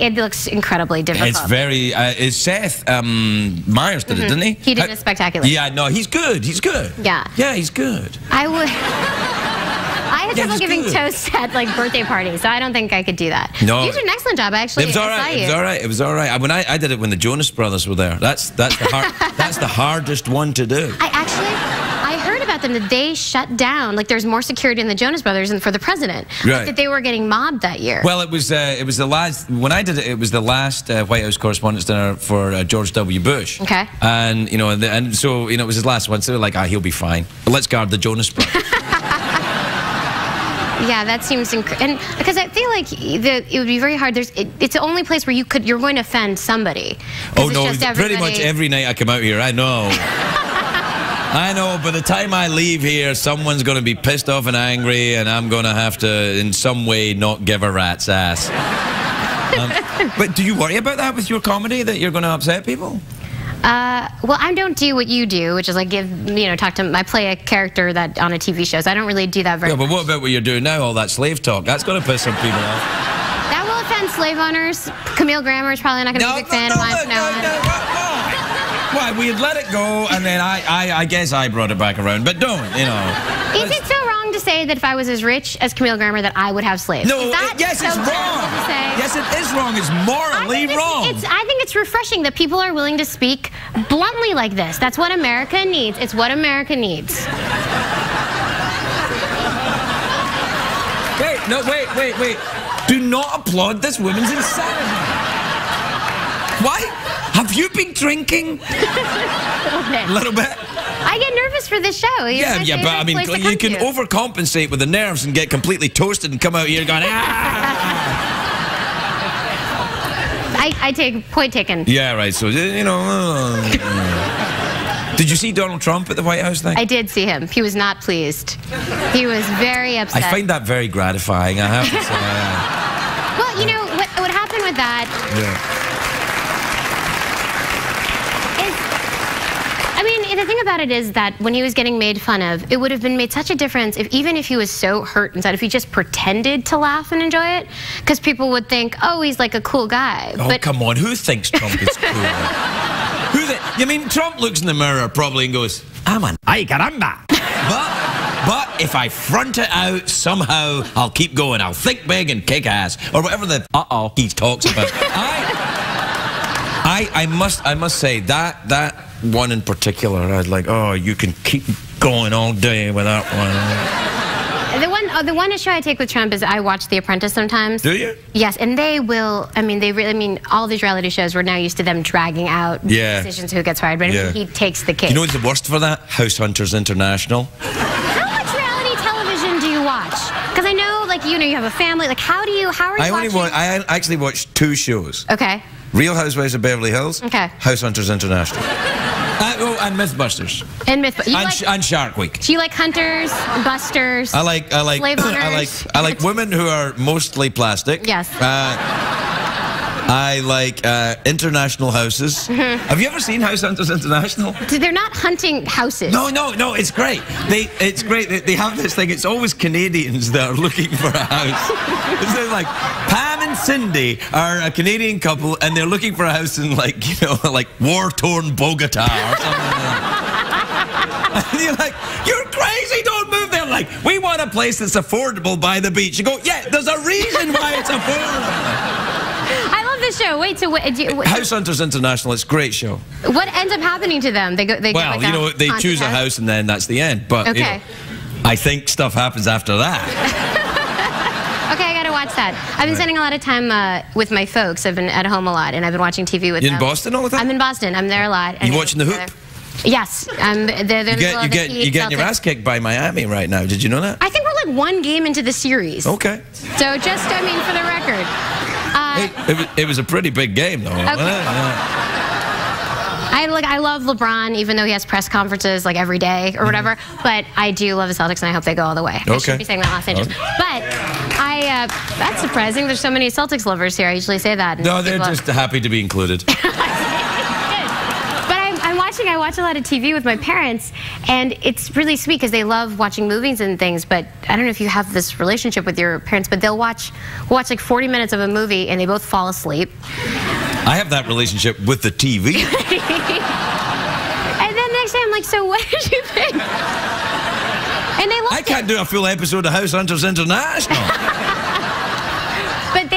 It looks incredibly difficult. It's very... Seth Meyers did it, didn't he? He did it spectacularly. Yeah, no, he's good. Yeah. Yeah, he's good. I would... I had trouble giving toasts at like birthday parties, so I don't think I could do that. No, you did an excellent job. Actually, it was all right. When I did it when the Jonas Brothers were there. That's the hardest one to do. I heard about them that they shut down. Like there's more security in the Jonas Brothers than for the president. Right. Like, that they were getting mobbed that year. Well, it was the last when I did it. It was the last White House Correspondents' Dinner for George W. Bush. Okay. And so it was his last one. So they were like, he'll be fine. But let's guard the Jonas Brothers. Yeah, that seems and because I feel like it would be very hard. It's the only place where you're going to offend somebody. Oh no, pretty much every night I come out here, I know. I know. By the time I leave here, someone's going to be pissed off and angry, and I'm going to have to, in some way, not give a rat's ass. But do you worry about that with your comedy that you're going to upset people? Well, I don't do what you do, which is like I play a character that on a TV show, so I don't really do that very much. Yeah, but what about what you're doing now, all that slave talk? That's going to piss some people off. That will offend slave owners. Camille Grammer is probably not going to be a big fan of mine. Why? We had let it go, and then I guess I brought it back around, but don't, Is it so wrong to say that if I was as rich as Camille Grammer that I would have slaves? No, yes, it's wrong. Yes, it is wrong. It's morally wrong. I think it's refreshing that people are willing to speak bluntly like this. That's what America needs. It's what America needs. Wait. Do not applaud this woman's insanity. Why? Have you been drinking? A little bit. I get nervous for this show. Yeah, but I mean, you can overcompensate with the nerves and get completely toasted and come out here going, I take point taken. Yeah, right. So you know. Did you see Donald Trump at the White House thing? I did see him. He was not pleased. He was very upset. I find that very gratifying, I have to say. Well, you know, what happened with that is, I mean, the thing about it is that when he was getting made fun of, it would have been made such a difference if, even if he was so hurt inside, if he just pretended to laugh and enjoy it, because people would think, oh, he's like a cool guy. Oh, but come on, who thinks Trump is cool? You mean Trump looks in the mirror probably and goes, I'm an ay caramba. But if I front it out somehow, I'll keep going. I'll think big and kick ass, or whatever the he talks about. I must say that one in particular, I was like, oh, you can keep going all day with that one. The one issue I take with Trump is I watch The Apprentice sometimes. Do you? Yes, and they will. I mean, they really. I mean, all these reality shows, we're now used to them dragging out decisions, who gets fired, but he takes the cake. You know what's the worst for that? House Hunters International. How much reality television do you watch? Because I know, like, you know, you have a family. Like, how are you watching? I actually watched 2 shows. Okay. Real Housewives of Beverly Hills. Okay. House Hunters International. And Mythbusters. And Mythbusters. And Shark Week. So you like hunters, busters. I like women who are mostly plastic. Yes. I like international houses. Have you ever seen House Hunters International? They're not hunting houses. No. It's great. They have this thing. It's always Canadians that are looking for a house. It's like Pam and Cindy are a Canadian couple, and they're looking for a house in, like, you know, like war-torn Bogota or something like that. And you're like, you're crazy, don't move there. Like, we want a place that's affordable by the beach. You go, yeah, there's a reason why it's affordable. I love this show. House Hunters International, it's a great show. What ends up happening to them? Well, like, you know, they choose a house and then that's the end. But you know, I think stuff happens after that. Okay, I gotta watch that. I've been spending a lot of time with my folks. I've been at home a lot, and I've been watching TV with them. You in Boston all the time? I'm in Boston. I'm there a lot. You watching the hoop? Yes. You're getting your ass kicked by Miami right now. Did you know that? I think we're like 1 game into the series. Okay. So just, I mean, for the record. It was a pretty big game, though. Okay. I love LeBron, even though he has press conferences like every day or whatever. But I do love the Celtics, and I hope they go all the way. Okay. I should be saying that last sentence. Okay. But that's surprising. There's so many Celtics lovers here. I usually say that. No, they're just happy to be included. I watch a lot of TV with my parents, and it's really sweet because they love watching movies and things. But I don't know if you have this relationship with your parents, but they'll watch like 40 minutes of a movie, and they both fall asleep. I have that relationship with the TV. And then next day I'm like, so what did you think? And they I can't do a full episode of House Hunters International. But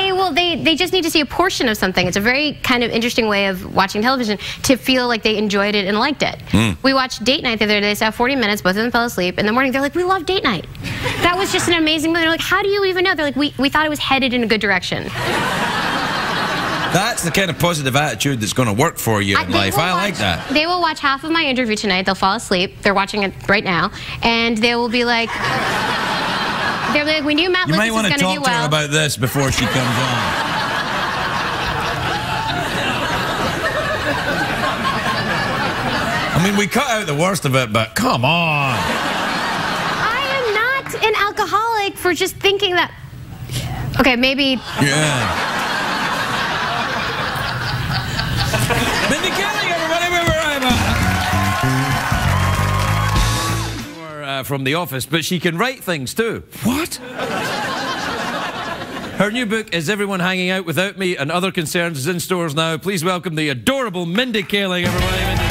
they just need to see a portion of something. It's a very kind of interesting way of watching television to feel like they enjoyed it and liked it. We watched Date Night the other day. They saw 40 minutes. Both of them fell asleep. In the morning, they're like, we love Date Night. That was just an amazing movie. They're like, how do you even know? They're like, we thought it was headed in a good direction. That's the kind of positive attitude that's going to work for you in life. I like that. They will watch half of my interview tonight. They'll fall asleep. They're watching it right now. And they will be like... They're like, we knew Matt Lucas was going to do well. You might want to talk to her about this before she comes on. I mean, we cut out the worst of it, but come on. I am not an alcoholic for just thinking that... Okay, maybe... Yeah. Mindy Kaling, everybody, from The Office, but she can write things too. What? Her new book is Everyone Hanging Out Without Me and Other Concerns is in stores now. Please welcome the adorable Mindy Kaling, everybody. Mindy Kaling.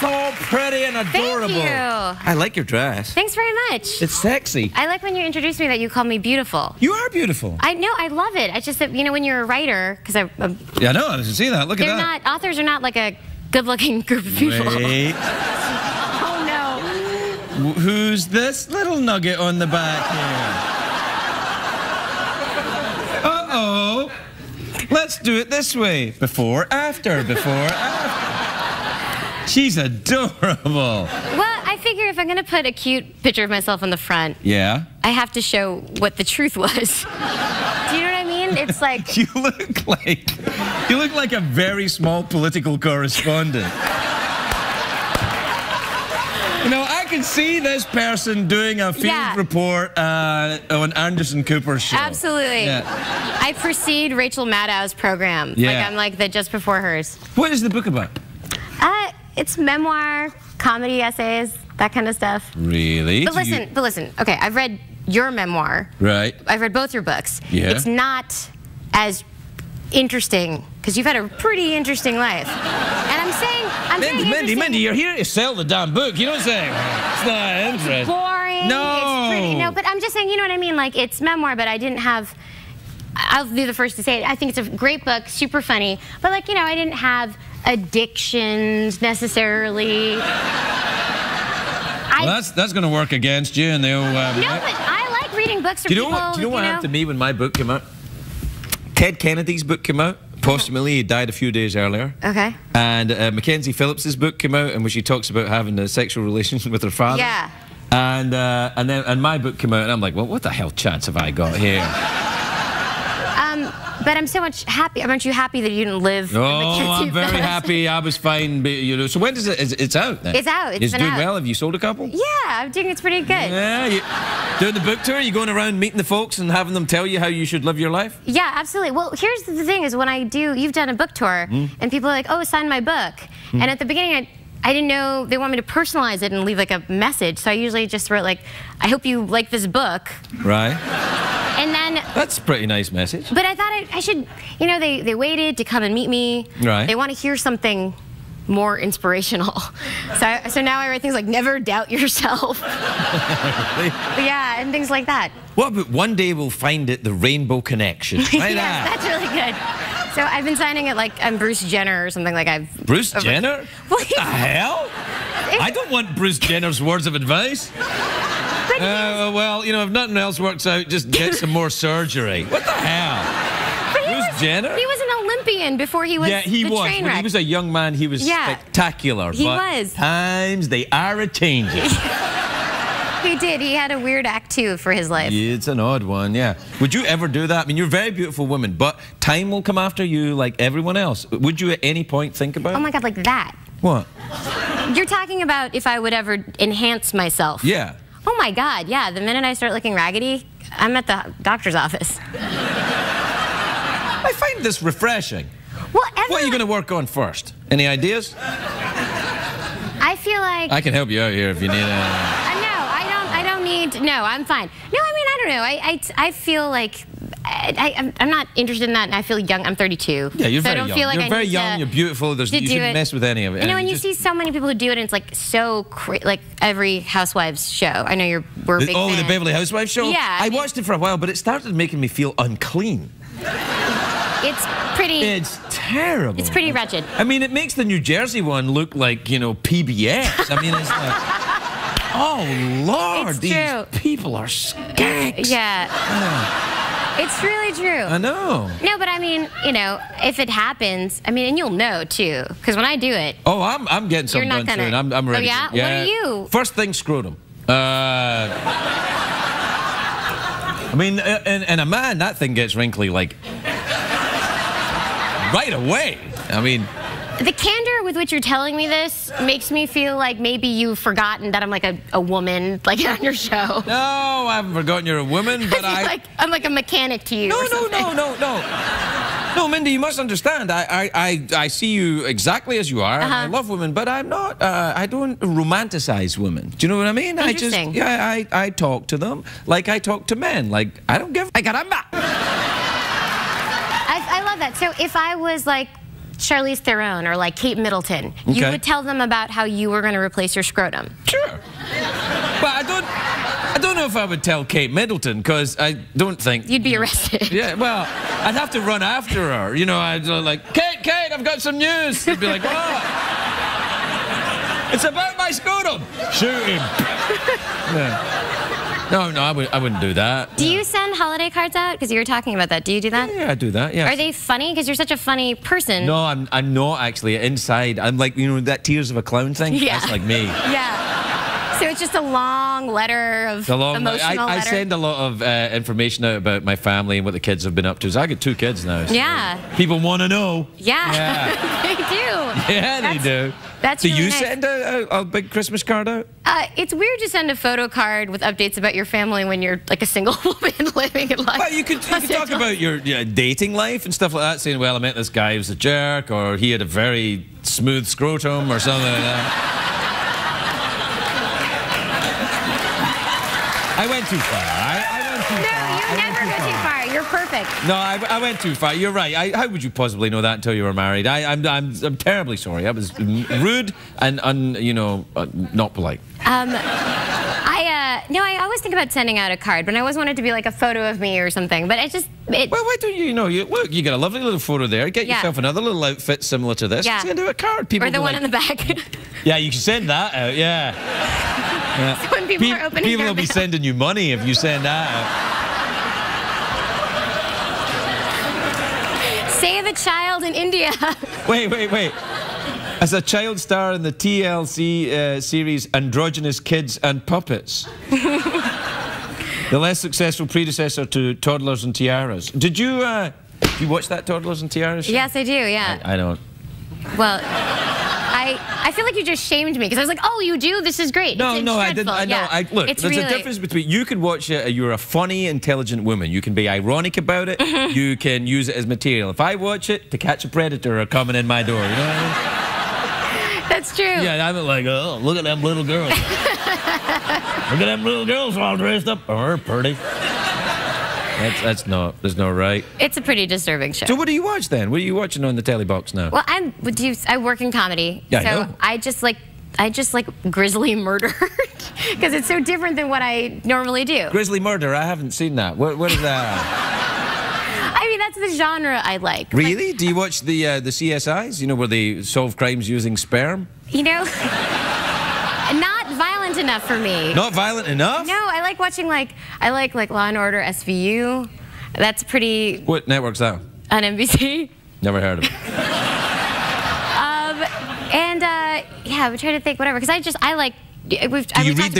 So pretty and adorable. Thank you. I like your dress. Thanks very much. It's sexy. I like when you introduced me that you call me beautiful. You are beautiful. I know. I love it. I just, you know, when you're a writer, because yeah, I know. I didn't see that. Look at that. Not authors are not like a good-looking group of people. Wait. Oh no. Who's this little nugget on the back here? Uh oh. Let's do it this way. Before, after, before, after. She's adorable. Well, I figure if I'm going to put a cute picture of myself on the front, yeah, I have to show what the truth was. Do you know what I mean? It's like... You look like a very small political correspondent. You know, I can see this person doing a field report on Anderson Cooper's show. Absolutely. Yeah. I precede Rachel Maddow's program. Yeah. Like, I'm like the just before hers. What is the book about? It's memoir, comedy essays, that kind of stuff. Really? But listen, okay, I've read your memoir. Right. I've read both your books. Yeah. It's not as interesting, because you've had a pretty interesting life. And Mindy, you're here to sell the damn book. You know what I'm saying? It's not interesting. It's boring. No. It's pretty. No, but I'm just saying, you know what I mean? Like, it's memoir, but I didn't have... I'll be the first to say it. I think it's a great book, super funny. But, like, you know, I didn't have addictions, necessarily. Well, that's going to work against you. And they'll, no, but I like reading books from people. Do you know what happened to me when my book came out? Ted Kennedy's book came out. Posthumously, he died a few days earlier. Okay. And Mackenzie Phillips's book came out, in which she talks about having a sexual relation with her father. Yeah. And then my book came out, and I'm like, well, what the hell chance have I got here? But I'm so much happy. Aren't you happy that you didn't live? Oh, I'm very happy. I was fine. You know. So when does it? It's out then. It's out. It's been doing out. Well. Have you sold a couple? Yeah, I'm doing. It's pretty good. Yeah, doing the book tour. You're going around meeting the folks and having them tell you how you should live your life. Yeah, absolutely. Well, here's the thing: is when I do, you've done a book tour, and people are like, "Oh, sign my book," and at the beginning, I didn't know they want me to personalize it and leave like a message. So I usually just wrote like, I hope you like this book. Right. And then... That's a pretty nice message. But I thought I should, you know, they waited to come and meet me. Right. They want to hear something more inspirational. So now I write things like, never doubt yourself. Yeah, and things like that. What about one day we'll find it, the Rainbow Connection? Right. Yes, that's really good. So I've been signing it like I'm Bruce Jenner or something. Like Bruce Jenner? What the hell? I don't want Bruce Jenner's words of advice. Well, you know, if nothing else works out, just get some more surgery. What the hell? But Bruce Jenner? He was an Olympian before he was. Yeah, he was. When he was a young man, he was spectacular. He was. Times they are a changing. He did. He had a weird act too for his life. It's an odd one, yeah. Would you ever do that? I mean, you're a very beautiful woman, but time will come after you like everyone else. Would you at any point think about it? Oh my God, like that. What? You're talking about if I would ever enhance myself. Yeah. Oh my God, yeah. The minute I start looking raggedy, I'm at the doctor's office. I find this refreshing. Well, what are you going to work on first? Any ideas? I feel like... I can help you out here if you need a... No, I'm fine. No, I mean, I don't know. I feel like I'm not interested in that, and I feel young. I'm 32. Yeah, you're so very young. Feel like you're very young. You're beautiful. You shouldn't mess with any of it. You know, and you see so many people who do it, and it's like so like every Housewives show. I know we're big fans. The Beverly Housewives show. Yeah, I watched it for a while, but it started making me feel unclean. It's pretty... It's terrible. It's pretty wretched. I mean, it makes the New Jersey one look like, you know, PBS. I mean, it's like... Oh, Lord, these people are skanks. Yeah. It's really true. I know. No, but I mean, you know, if it happens, I mean, and you'll know, too, because when I do it... Oh, I'm getting something done soon. I'm ready. Oh, yeah? Yeah? What are you? First thing, scrotum. I mean, in a man, that thing gets wrinkly, like, right away. I mean... The candor with which you're telling me this makes me feel like maybe you've forgotten that I'm like a woman, like on your show. No, I haven't forgotten you're a woman, but I'm like a mechanic to you. No, no, Mindy, you must understand. I see you exactly as you are. And I love women, but I'm not. I don't romanticize women. Do you know what I mean? Interesting. I talk to them like I talk to men. Like I don't give. I love that. So if I was like Charlize Theron or like Kate Middleton, you would tell them about how you were going to replace your scrotum. Sure, but I don't know if I would tell Kate Middleton because I don't think you'd be arrested. Yeah, well, I'd have to run after her. You know, I'd like, Kate, I've got some news. She'd be like, what? It's about my scrotum. Shoot him. Yeah. No, I wouldn't do that. Do you send holiday cards out? Because you were talking about that. Do you do that? Yeah, I do that, yeah. Are they funny? Because you're such a funny person. No, I'm not, actually. Inside, I'm like, you know, that Tears of a Clown thing? Yeah. That's like me. Yeah. So it's just a long letter of emotional letter. I send a lot of information out about my family and what the kids have been up to. So I got 2 kids now. So yeah. People want to know. Yeah. They do. Yeah, they do. That's really nice. Do you send a big Christmas card out? It's weird to send a photo card with updates about your family when you're like a single woman living in life. Well, you could talk about your dating life and stuff like that, saying, well, I met this guy who was a jerk, or he had a very smooth scrotum or something like that. I went too far. No, you never go too far. You're perfect. No, I went too far. You're right. How would you possibly know that until you were married? I'm terribly sorry. I was rude and not polite. I always think about sending out a card, but I always wanted to be like a photo of me or something. But well, why don't you look? You got a lovely little photo there. Get yourself another little outfit similar to this. Yeah. Send out a card, people. Or the one in the back. Yeah, you can send that out. Yeah. So when people are opening people will be sending you money if you send that out. Save a child in India. Wait. As a child star in the TLC series Androgynous Kids and Puppets. The less successful predecessor to Toddlers and Tiaras. Did you watch that Toddlers and Tiaras show? Yes, I do, yeah. I don't. Well, I feel like you just shamed me because I was like, oh, you do? This is great. No, I didn't. Look, there's a difference between, you could watch it, you're a funny, intelligent woman. You can be ironic about it. You can use it as material. If I watch it, To Catch a Predator are coming in my door. You know what I mean? That's true. Yeah, I'm like, oh, look at them little girls. Look at them little girls all dressed up. Oh, they're pretty. There's no right. It's a pretty disturbing show. So what do you watch then? What are you watching on the telly box now? Well, I work in comedy. Yeah, so I just like grisly murder because it's so different than what I normally do. Grisly murder, I haven't seen that. What is that? I mean, that's the genre I like. Really? Do you watch the CSIs? You know, where they solve crimes using sperm? You know, not violent enough for me. Not violent enough? No. I like watching like Law and Order SVU. That's pretty. What network's that? On NBC. Never heard of it. I'm trying to think. Whatever, because I like. You read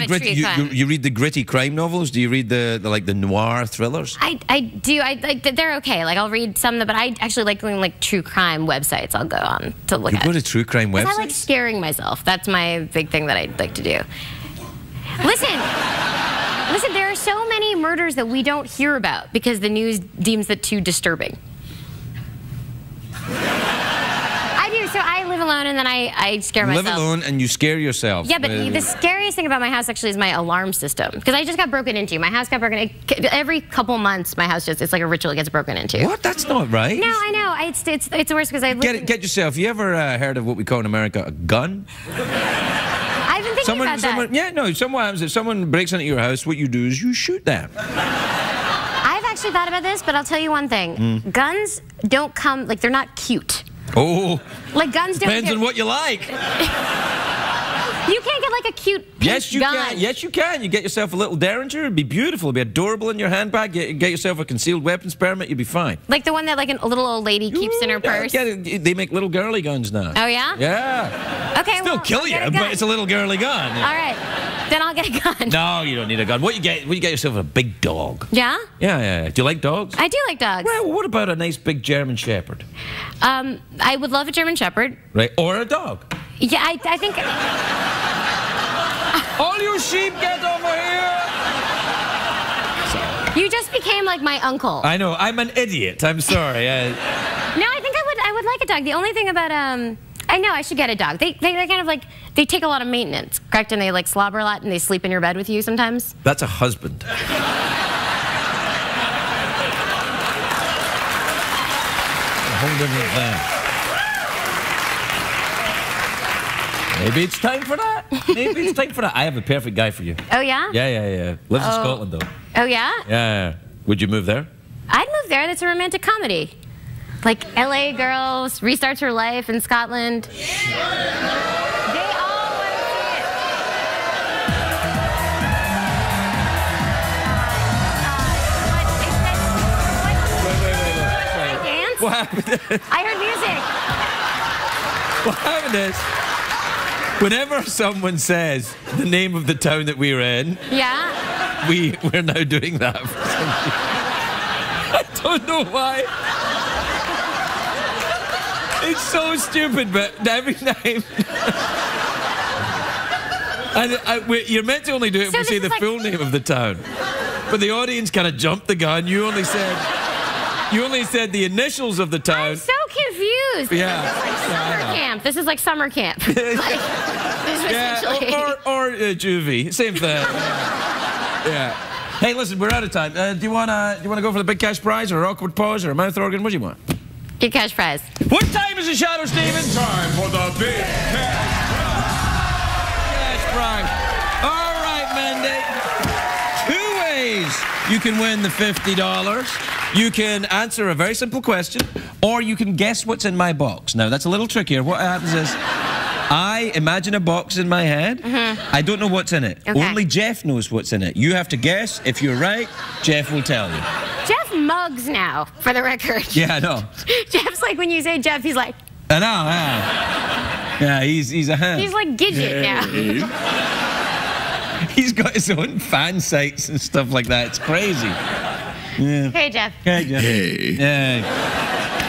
the gritty crime novels? Do you read the noir thrillers? I do. They're okay. Like I'll read some of them, but I actually like doing like true crime websites. I'll go on to look at. You go to true crime websites? I like scaring myself. That's my big thing that I like to do. Listen, there are so many murders that we don't hear about because the news deems it too disturbing. I do, so I live alone and then I scare myself. Live alone and you scare yourself. Yeah, but the scariest thing about my house actually is my alarm system. Because I just got broken into. My house got broken into. Every couple months, my house just, it's like a ritual, it gets broken into. What? That's not right. No, I know. It's worse because I live Get yourself, you ever heard of what we call in America a gun? Sometimes if someone breaks into your house, what you do is you shoot them. I've actually thought about this, but I'll tell you one thing. Guns don't come, like, they're not cute. Oh. Like, guns don't Depends on what you like. You can't get, like, a cute gun. Yes, you can. You get yourself a little Derringer. It'd be beautiful. It'd be adorable in your handbag. Get yourself a concealed weapons permit. You'd be fine. Like the one that, like, a little old lady keeps in her purse? Yeah, they make little girly guns now. Oh, yeah? Yeah. Okay, well, still kill you, but it's a little girly gun. All right. Then I'll get a gun. No, you don't need a gun. What you get yourself a big dog. Yeah? Yeah. Do you like dogs? I do like dogs. Well, what about a nice big German Shepherd? I would love a German Shepherd. Right, or a dog. Yeah, I think... All you sheep, get over here! You just became like my uncle. I know, I'm an idiot, I'm sorry. No, I think I would like a dog. The only thing about, I know I should get a dog. They're kind of like, they take a lot of maintenance, correct? And they like slobber a lot and they sleep in your bed with you sometimes. That's a husband. A whole different thing. Maybe it's time for that. Maybe it's time for that. I have a perfect guy for you. Oh, yeah? Yeah. Lives in Scotland, though. Oh, yeah? Yeah. Would you move there? I'd move there. That's a romantic comedy. Like, L.A. girl restarts her life in Scotland. Yeah. They all want to see it. What happened is... I heard music. What happened is, whenever someone says the name of the town that we're in... Yeah? We're now doing that for some reason. I don't know why. It's so stupid, but every time... you're meant to only do it if you say the full name of the town. But the audience kind of jumped the gun. You only said the initials of the town. I'm so confused. Yeah. This is like summer camp. This is like summer camp. Like, this is essentially... Or juvie. Same thing. Yeah. Hey, listen, we're out of time. Do you wanna go for the big cash prize or an awkward pause or a mouth organ? What do you want? Big cash prize. What time is the shadow, Stephen? It's time for the big cash prize. All right, Mindy. 2 ways you can win the $50. You can answer a very simple question, or you can guess what's in my box. Now, that's a little trickier. What happens is I imagine a box in my head. I don't know what's in it. Okay. Only Jeff knows what's in it. You have to guess. If you're right, Jeff will tell you. Jeff mugs now, for the record. Yeah, I know. Jeff's like, when you say Jeff, he's like... I know, yeah. Yeah, he's a hand. He's like Gidget now. He's got his own fan sites and stuff like that. It's crazy. Yeah. Hey, Jeff. Hey, Jeff. Hey. Yeah.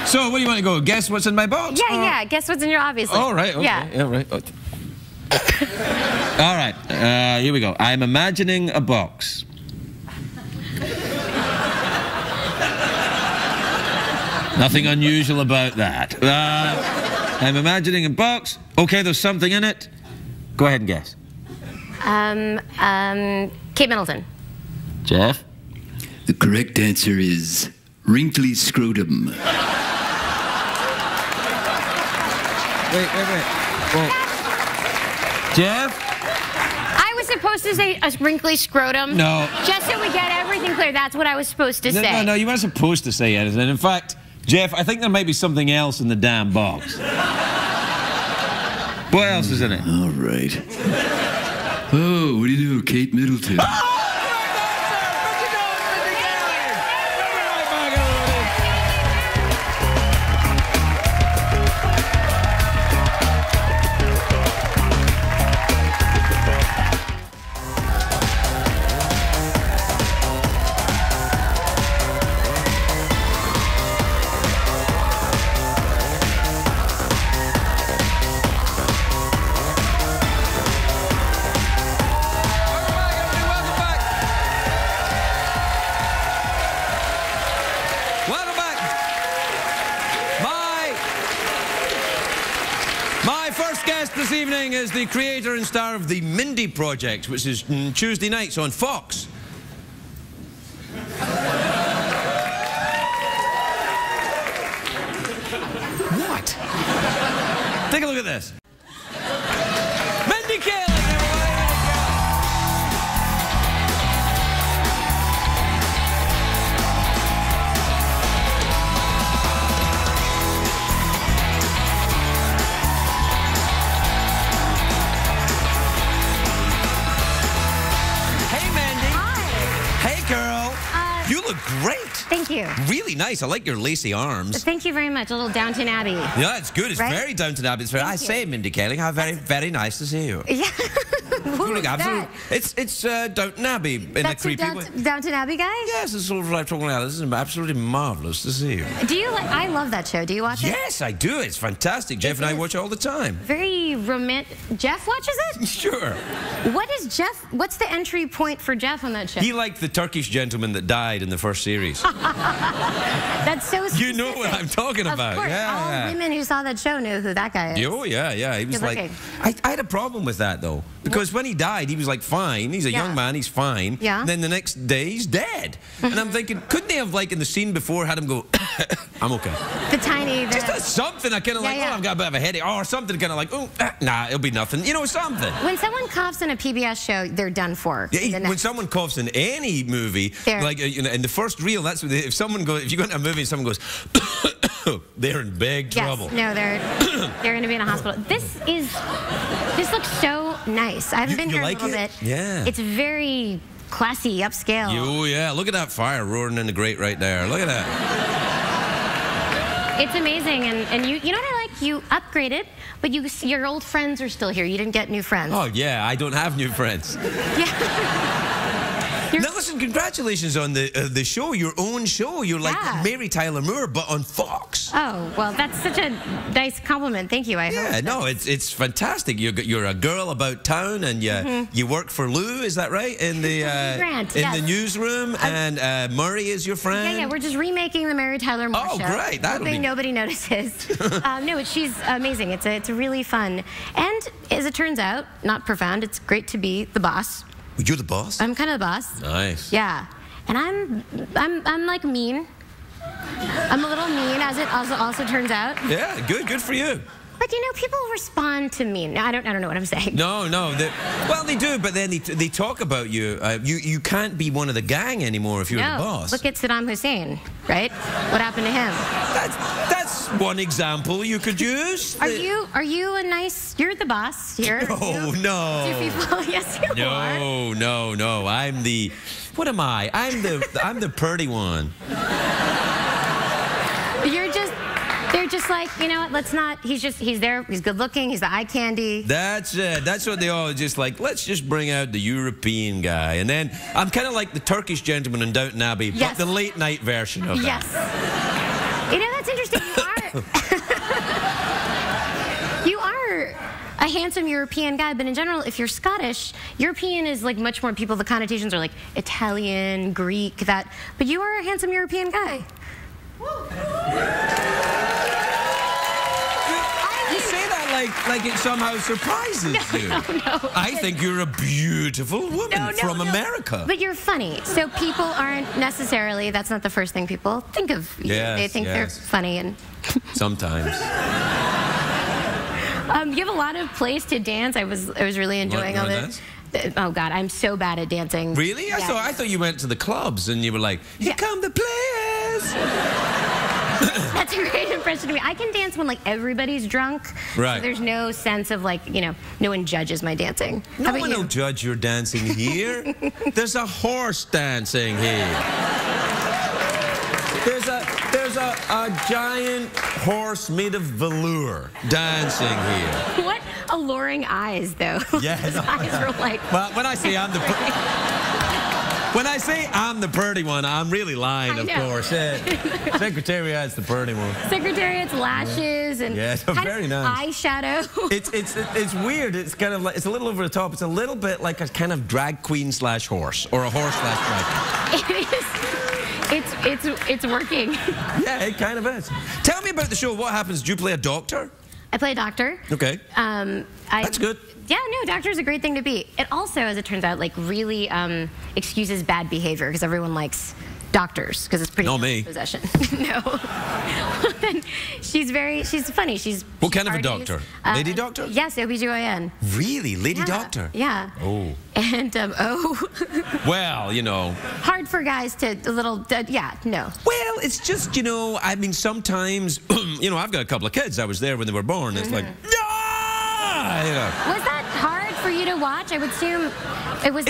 So, what do you want to go? Guess what's in my box? Yeah, yeah. Guess what's in your, obviously. All right. Okay. Yeah. Yeah, right. All right. Here we go. I'm imagining a box. Nothing unusual about that. I'm imagining a box. Okay, there's something in it. Go ahead and guess. Kate Middleton. Jeff? The correct answer is wrinkly scrotum. Wait, wait, wait. Well, Jeff? Supposed to say a wrinkly scrotum? No. Just so we get everything clear, that's what I was supposed to say. No, no, you weren't supposed to say anything. In fact, Jeff, I think there may be something else in the damn box. What else is in it? All right. Oh, what do you do, Kate Middleton? Oh! Is the creator and star of the Mindy Project, which is Tuesday nights on Fox. What? Take a look at this. Mindy Kaling! Great. Thank you. Really nice. I like your lacy arms. Thank you very much. A little Downton Abbey. Yeah, it's good. It's very Downton Abbey. It's very, I say, Mindy Kaling, how very, very nice to see you. Yeah. It's Downton Abbey in a creepy way. Downton Abbey guy? Yes, it's all right talking about. This is absolutely marvellous to see you. Do you like, I love that show. Do you watch it? Yes, I do. It's fantastic. Jeff and I watch it all the time. Very romantic. Jeff watches it? Sure. What is Jeff, what's the entry point for Jeff on that show? He liked the Turkish gentleman that died in the first series. That's so specific. You know what I'm talking about. Of course, all women who saw that show knew who that guy is. Oh, yeah, yeah. He was like, I had a problem with that, though. Because when he died, he was like, fine. He's a young man. He's fine. Yeah. And then the next day, he's dead. And I'm thinking, couldn't they have, like, in the scene before, had him go, I'm okay. The tiny... Just something. I kind of like, oh, I've got a bit of a headache. Or something kind of like, oh, nah, it'll be nothing. You know, something. When someone coughs in a PBS show, they're done for. Yeah, when someone coughs in any movie, like, you know, in the first reel, that's what they, if you go into a movie and someone goes... They're in big trouble. No, they're going to be in a hospital. This looks so nice. I haven't been here like a little bit. Yeah. It's very classy, upscale. Oh yeah, look at that fire roaring in the grate right there. Look at that. It's amazing. And you know what I like? You upgraded, but your old friends are still here. You didn't get new friends. Oh, yeah. I don't have new friends. Yeah. Now, listen, congratulations on the show, your own show. You're like Mary Tyler Moore, but on Fox. Oh, well, that's such a nice compliment. Thank you, I hope. Yeah, no, it's fantastic. You're a girl about town, and you work for Lou, is that right? In the, in the newsroom, and Murray is your friend. Yeah, yeah, we're just remaking the Mary Tyler Moore show. Oh, great. Hoping nobody notices. No, she's amazing. It's really fun. And as it turns out, not profound, it's great to be the boss. You're the boss? I'm kind of the boss. Nice. Yeah. And I'm like mean. I'm a little mean, as it also turns out. Yeah, good for you. But you know, people respond to mean. I don't know what I'm saying. No. Well, they do, but then they talk about you. You can't be one of the gang anymore if you're the boss. Look at Saddam Hussein, right? What happened to him? That's one example you could use. Are you a nice? You're the boss here. No. Do people? Yes, you are. No. I'm the. What am I? I'm the purdy one. They're just like, you know what, let's not, he's there, he's good looking, he's the eye candy. That's it, that's what they all just like, let's just bring out the European guy. And then, I'm kind of like the Turkish gentleman in Downton Abbey, but the late night version of that. Yes. You know, that's interesting, you are a handsome European guy, but in general, if you're Scottish, European is like much more people, the connotations are like Italian, Greek, that, but you are a handsome European guy. You say that like it somehow surprises you. No. I think you're a beautiful woman from America. But you're funny, so people aren't necessarily. That's not the first thing people think of. Yes, they think they're funny and. Sometimes. You have a lot of place to dance. I was really enjoying all this. Oh God, I'm so bad at dancing. Really? Yeah. I thought you went to the clubs and you were like, here come the players. That's a great impression of me. I can dance when like everybody's drunk. Right. So there's no sense of like, you know, no one judges my dancing. No one will judge your dancing here. There's a horse dancing here. There's a giant horse made of velour dancing here. What alluring eyes though. Yeah. His eyes are like. Well, when I say I'm the pretty one, I'm really lying, of course. Yeah. Secretariat's the pretty one. Secretariat's lashes and very nice eyeshadow. It's weird. It's kind of like it's a little over the top. It's a little bit like a kind of drag queen slash horse or a horse slash drag queen. It is. It's working. Yeah, it kind of is. Tell me about the show. What happens? Do you play a doctor? I play a doctor. Okay. That's good. Yeah, no, doctor's a great thing to be. It also, as it turns out, like really excuses bad behavior because everyone likes doctors because it's pretty possession. No. She's funny. What kind of a doctor? Lady doctor? Yes, OBGYN. Really? Lady doctor? Yeah. Oh. And, well, you know. Hard for guys to Well, it's just, you know, I mean, sometimes, you know, I've got a couple of kids. I was there when they were born. It's like, Was that hard for you to watch? I would assume it was.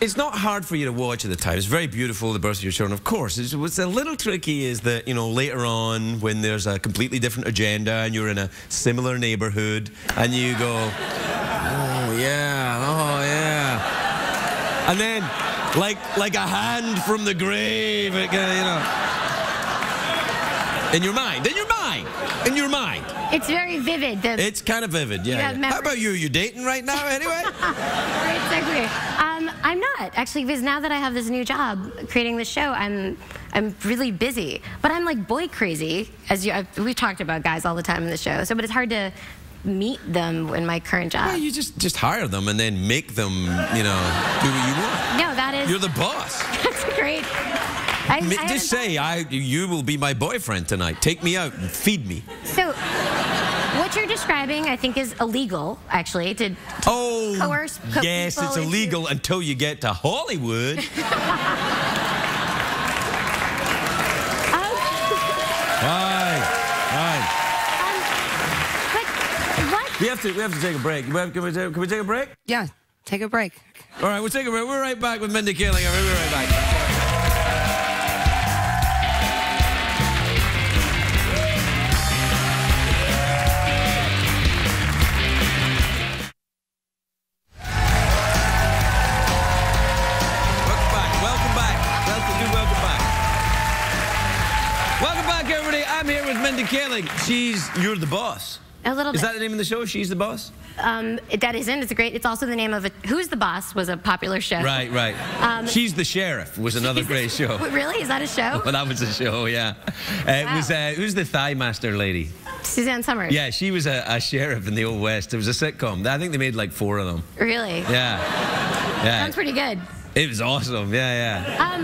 It's not hard for you to watch at the time. It's very beautiful, the birth of your children, of course. What's a little tricky is that, you know, later on when there's a completely different agenda and you're in a similar neighborhood and you go, oh yeah, and then like a hand from the grave, it, you know, in your mind. It's very vivid. It's kind of vivid, yeah. How about you? Are you dating right now, anyway? Great segue. I'm not, actually, because now that I have this new job, creating this show, I'm really busy. But I'm like boy crazy, as we've talked about guys all the time in the show, so, but it's hard to meet them in my current job. Well, you just hire them and then make them, you know, do what you want. No, that is... You're the boss. That's great. Just say, you will be my boyfriend tonight. Take me out and feed me. So, what you're describing, I think, is illegal, actually, to coerce people. Yes, it's illegal until you get to Hollywood. All right. But we have to take a break. Can we take a break? Yeah, take a break. All right, we'll take a break. We're right back with Mindy Kaling. We'll be right back. here with Mindy Kaling. You're the boss. A little bit. Is that the name of the show? She's the Boss? That isn't. It's a great. It's also the name of a. Who's the Boss was a popular show. Right, right. She's the Sheriff was another great show. Really? Is that a show? Well, that was a show. Yeah. Wow. It was. Who's the Thigh Master lady? Suzanne Summers. Yeah, she was a sheriff in the Old West. It was a sitcom. I think they made like 4 of them. Really? Yeah. Yeah. Sounds pretty good. It was awesome, yeah,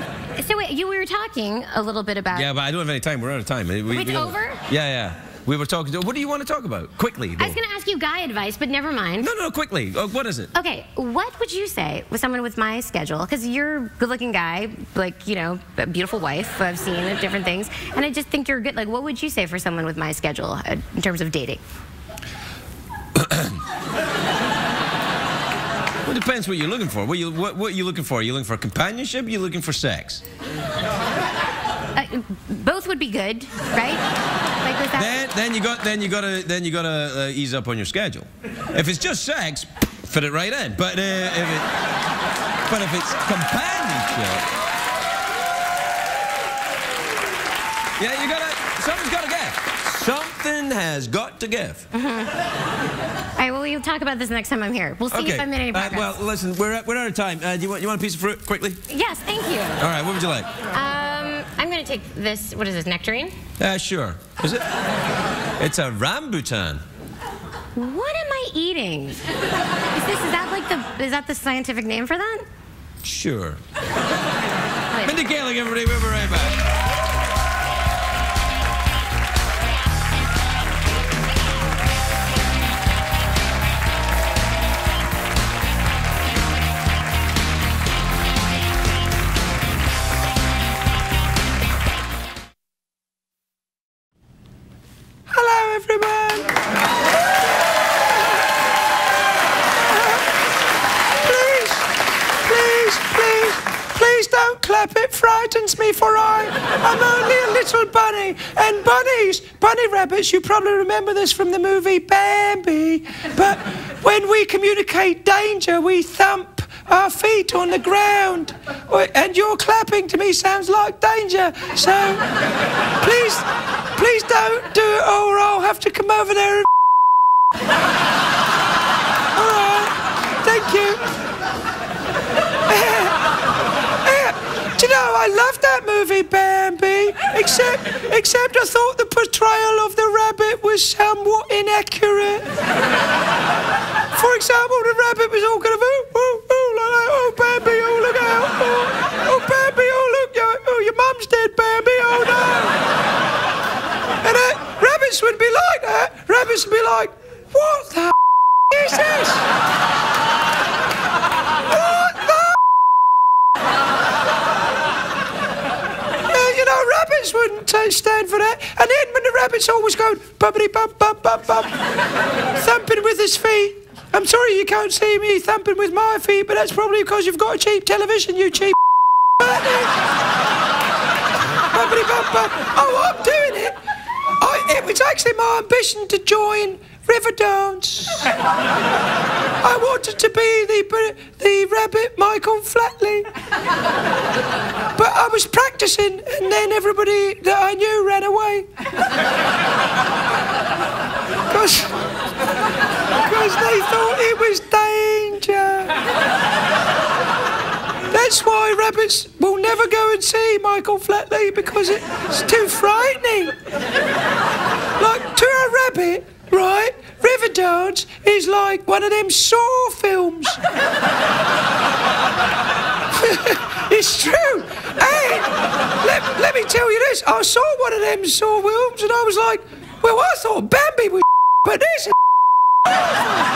yeah. So wait, we were talking a little bit about... Yeah, but I don't have any time. We're out of time. It's over? Yeah, yeah. We were talking to... What do you want to talk about? Quickly, though. I was going to ask you guy advice, but never mind. No, no, quickly. What is it? Okay, what would you say with someone with my schedule? Because you're a good-looking guy, like, you know, a beautiful wife. I've seen different things. And I just think you're good. Like, what would you say for someone with my schedule in terms of dating? Well, it depends what you're looking for. What are you looking for? Are you looking for companionship? Are you looking for sex? Both would be good, right? Like with that. Then you gotta ease up on your schedule. If it's just sex, fit it right in. But if it's companionship, yeah, something's gotta give. Something has got to give. All right, well, we'll talk about this next time I'm here. We'll see if I made any progress. Well, listen, we're out of time. Do you want a piece of fruit quickly? Yes, thank you. All right, what would you like? I'm going to take this, what is this, nectarine? Sure. Is it? It's a rambutan. What am I eating? Is that the scientific name for that? Sure. Mindy Kaling, everybody, we'll be right back. And bunny rabbits, you probably remember this from the movie Bambi, but when we communicate danger, we thump our feet on the ground, and your clapping to me sounds like danger, so please don't do it or I'll have to come over there and all right, thank you. Do you know, I love that movie Bambi. Except I thought the portrayal of the rabbit was somewhat inaccurate. For example, the rabbit was all kind of, oh, oh, oh, like that, oh, Bambi, oh, look out, oh, oh, Bambi, oh, look, oh, your mum's dead, Bambi, oh, no. And rabbits would be like that. Rabbits would be like, what the is this? Wouldn't stand for that. And then when the rabbit's always going bubbity bub bub bub bub, thumping with his feet. I'm sorry you can't see me thumping with my feet, but that's probably because you've got a cheap television, you cheap. Bubbity bub bub. Oh, I'm doing it. It was actually my ambition to join Riverdance. I wanted to be the rabbit Michael Flatley. But I was practicing, and then everybody that I knew ran away. Because they thought it was danger. That's why rabbits will never go and see Michael Flatley, because it's too frightening. Like, to a rabbit... Right? Riverdance is like one of them Saw films. It's true. Hey, let me tell you this. I saw one of them Saw films and I was like, well, I thought Bambi was but this is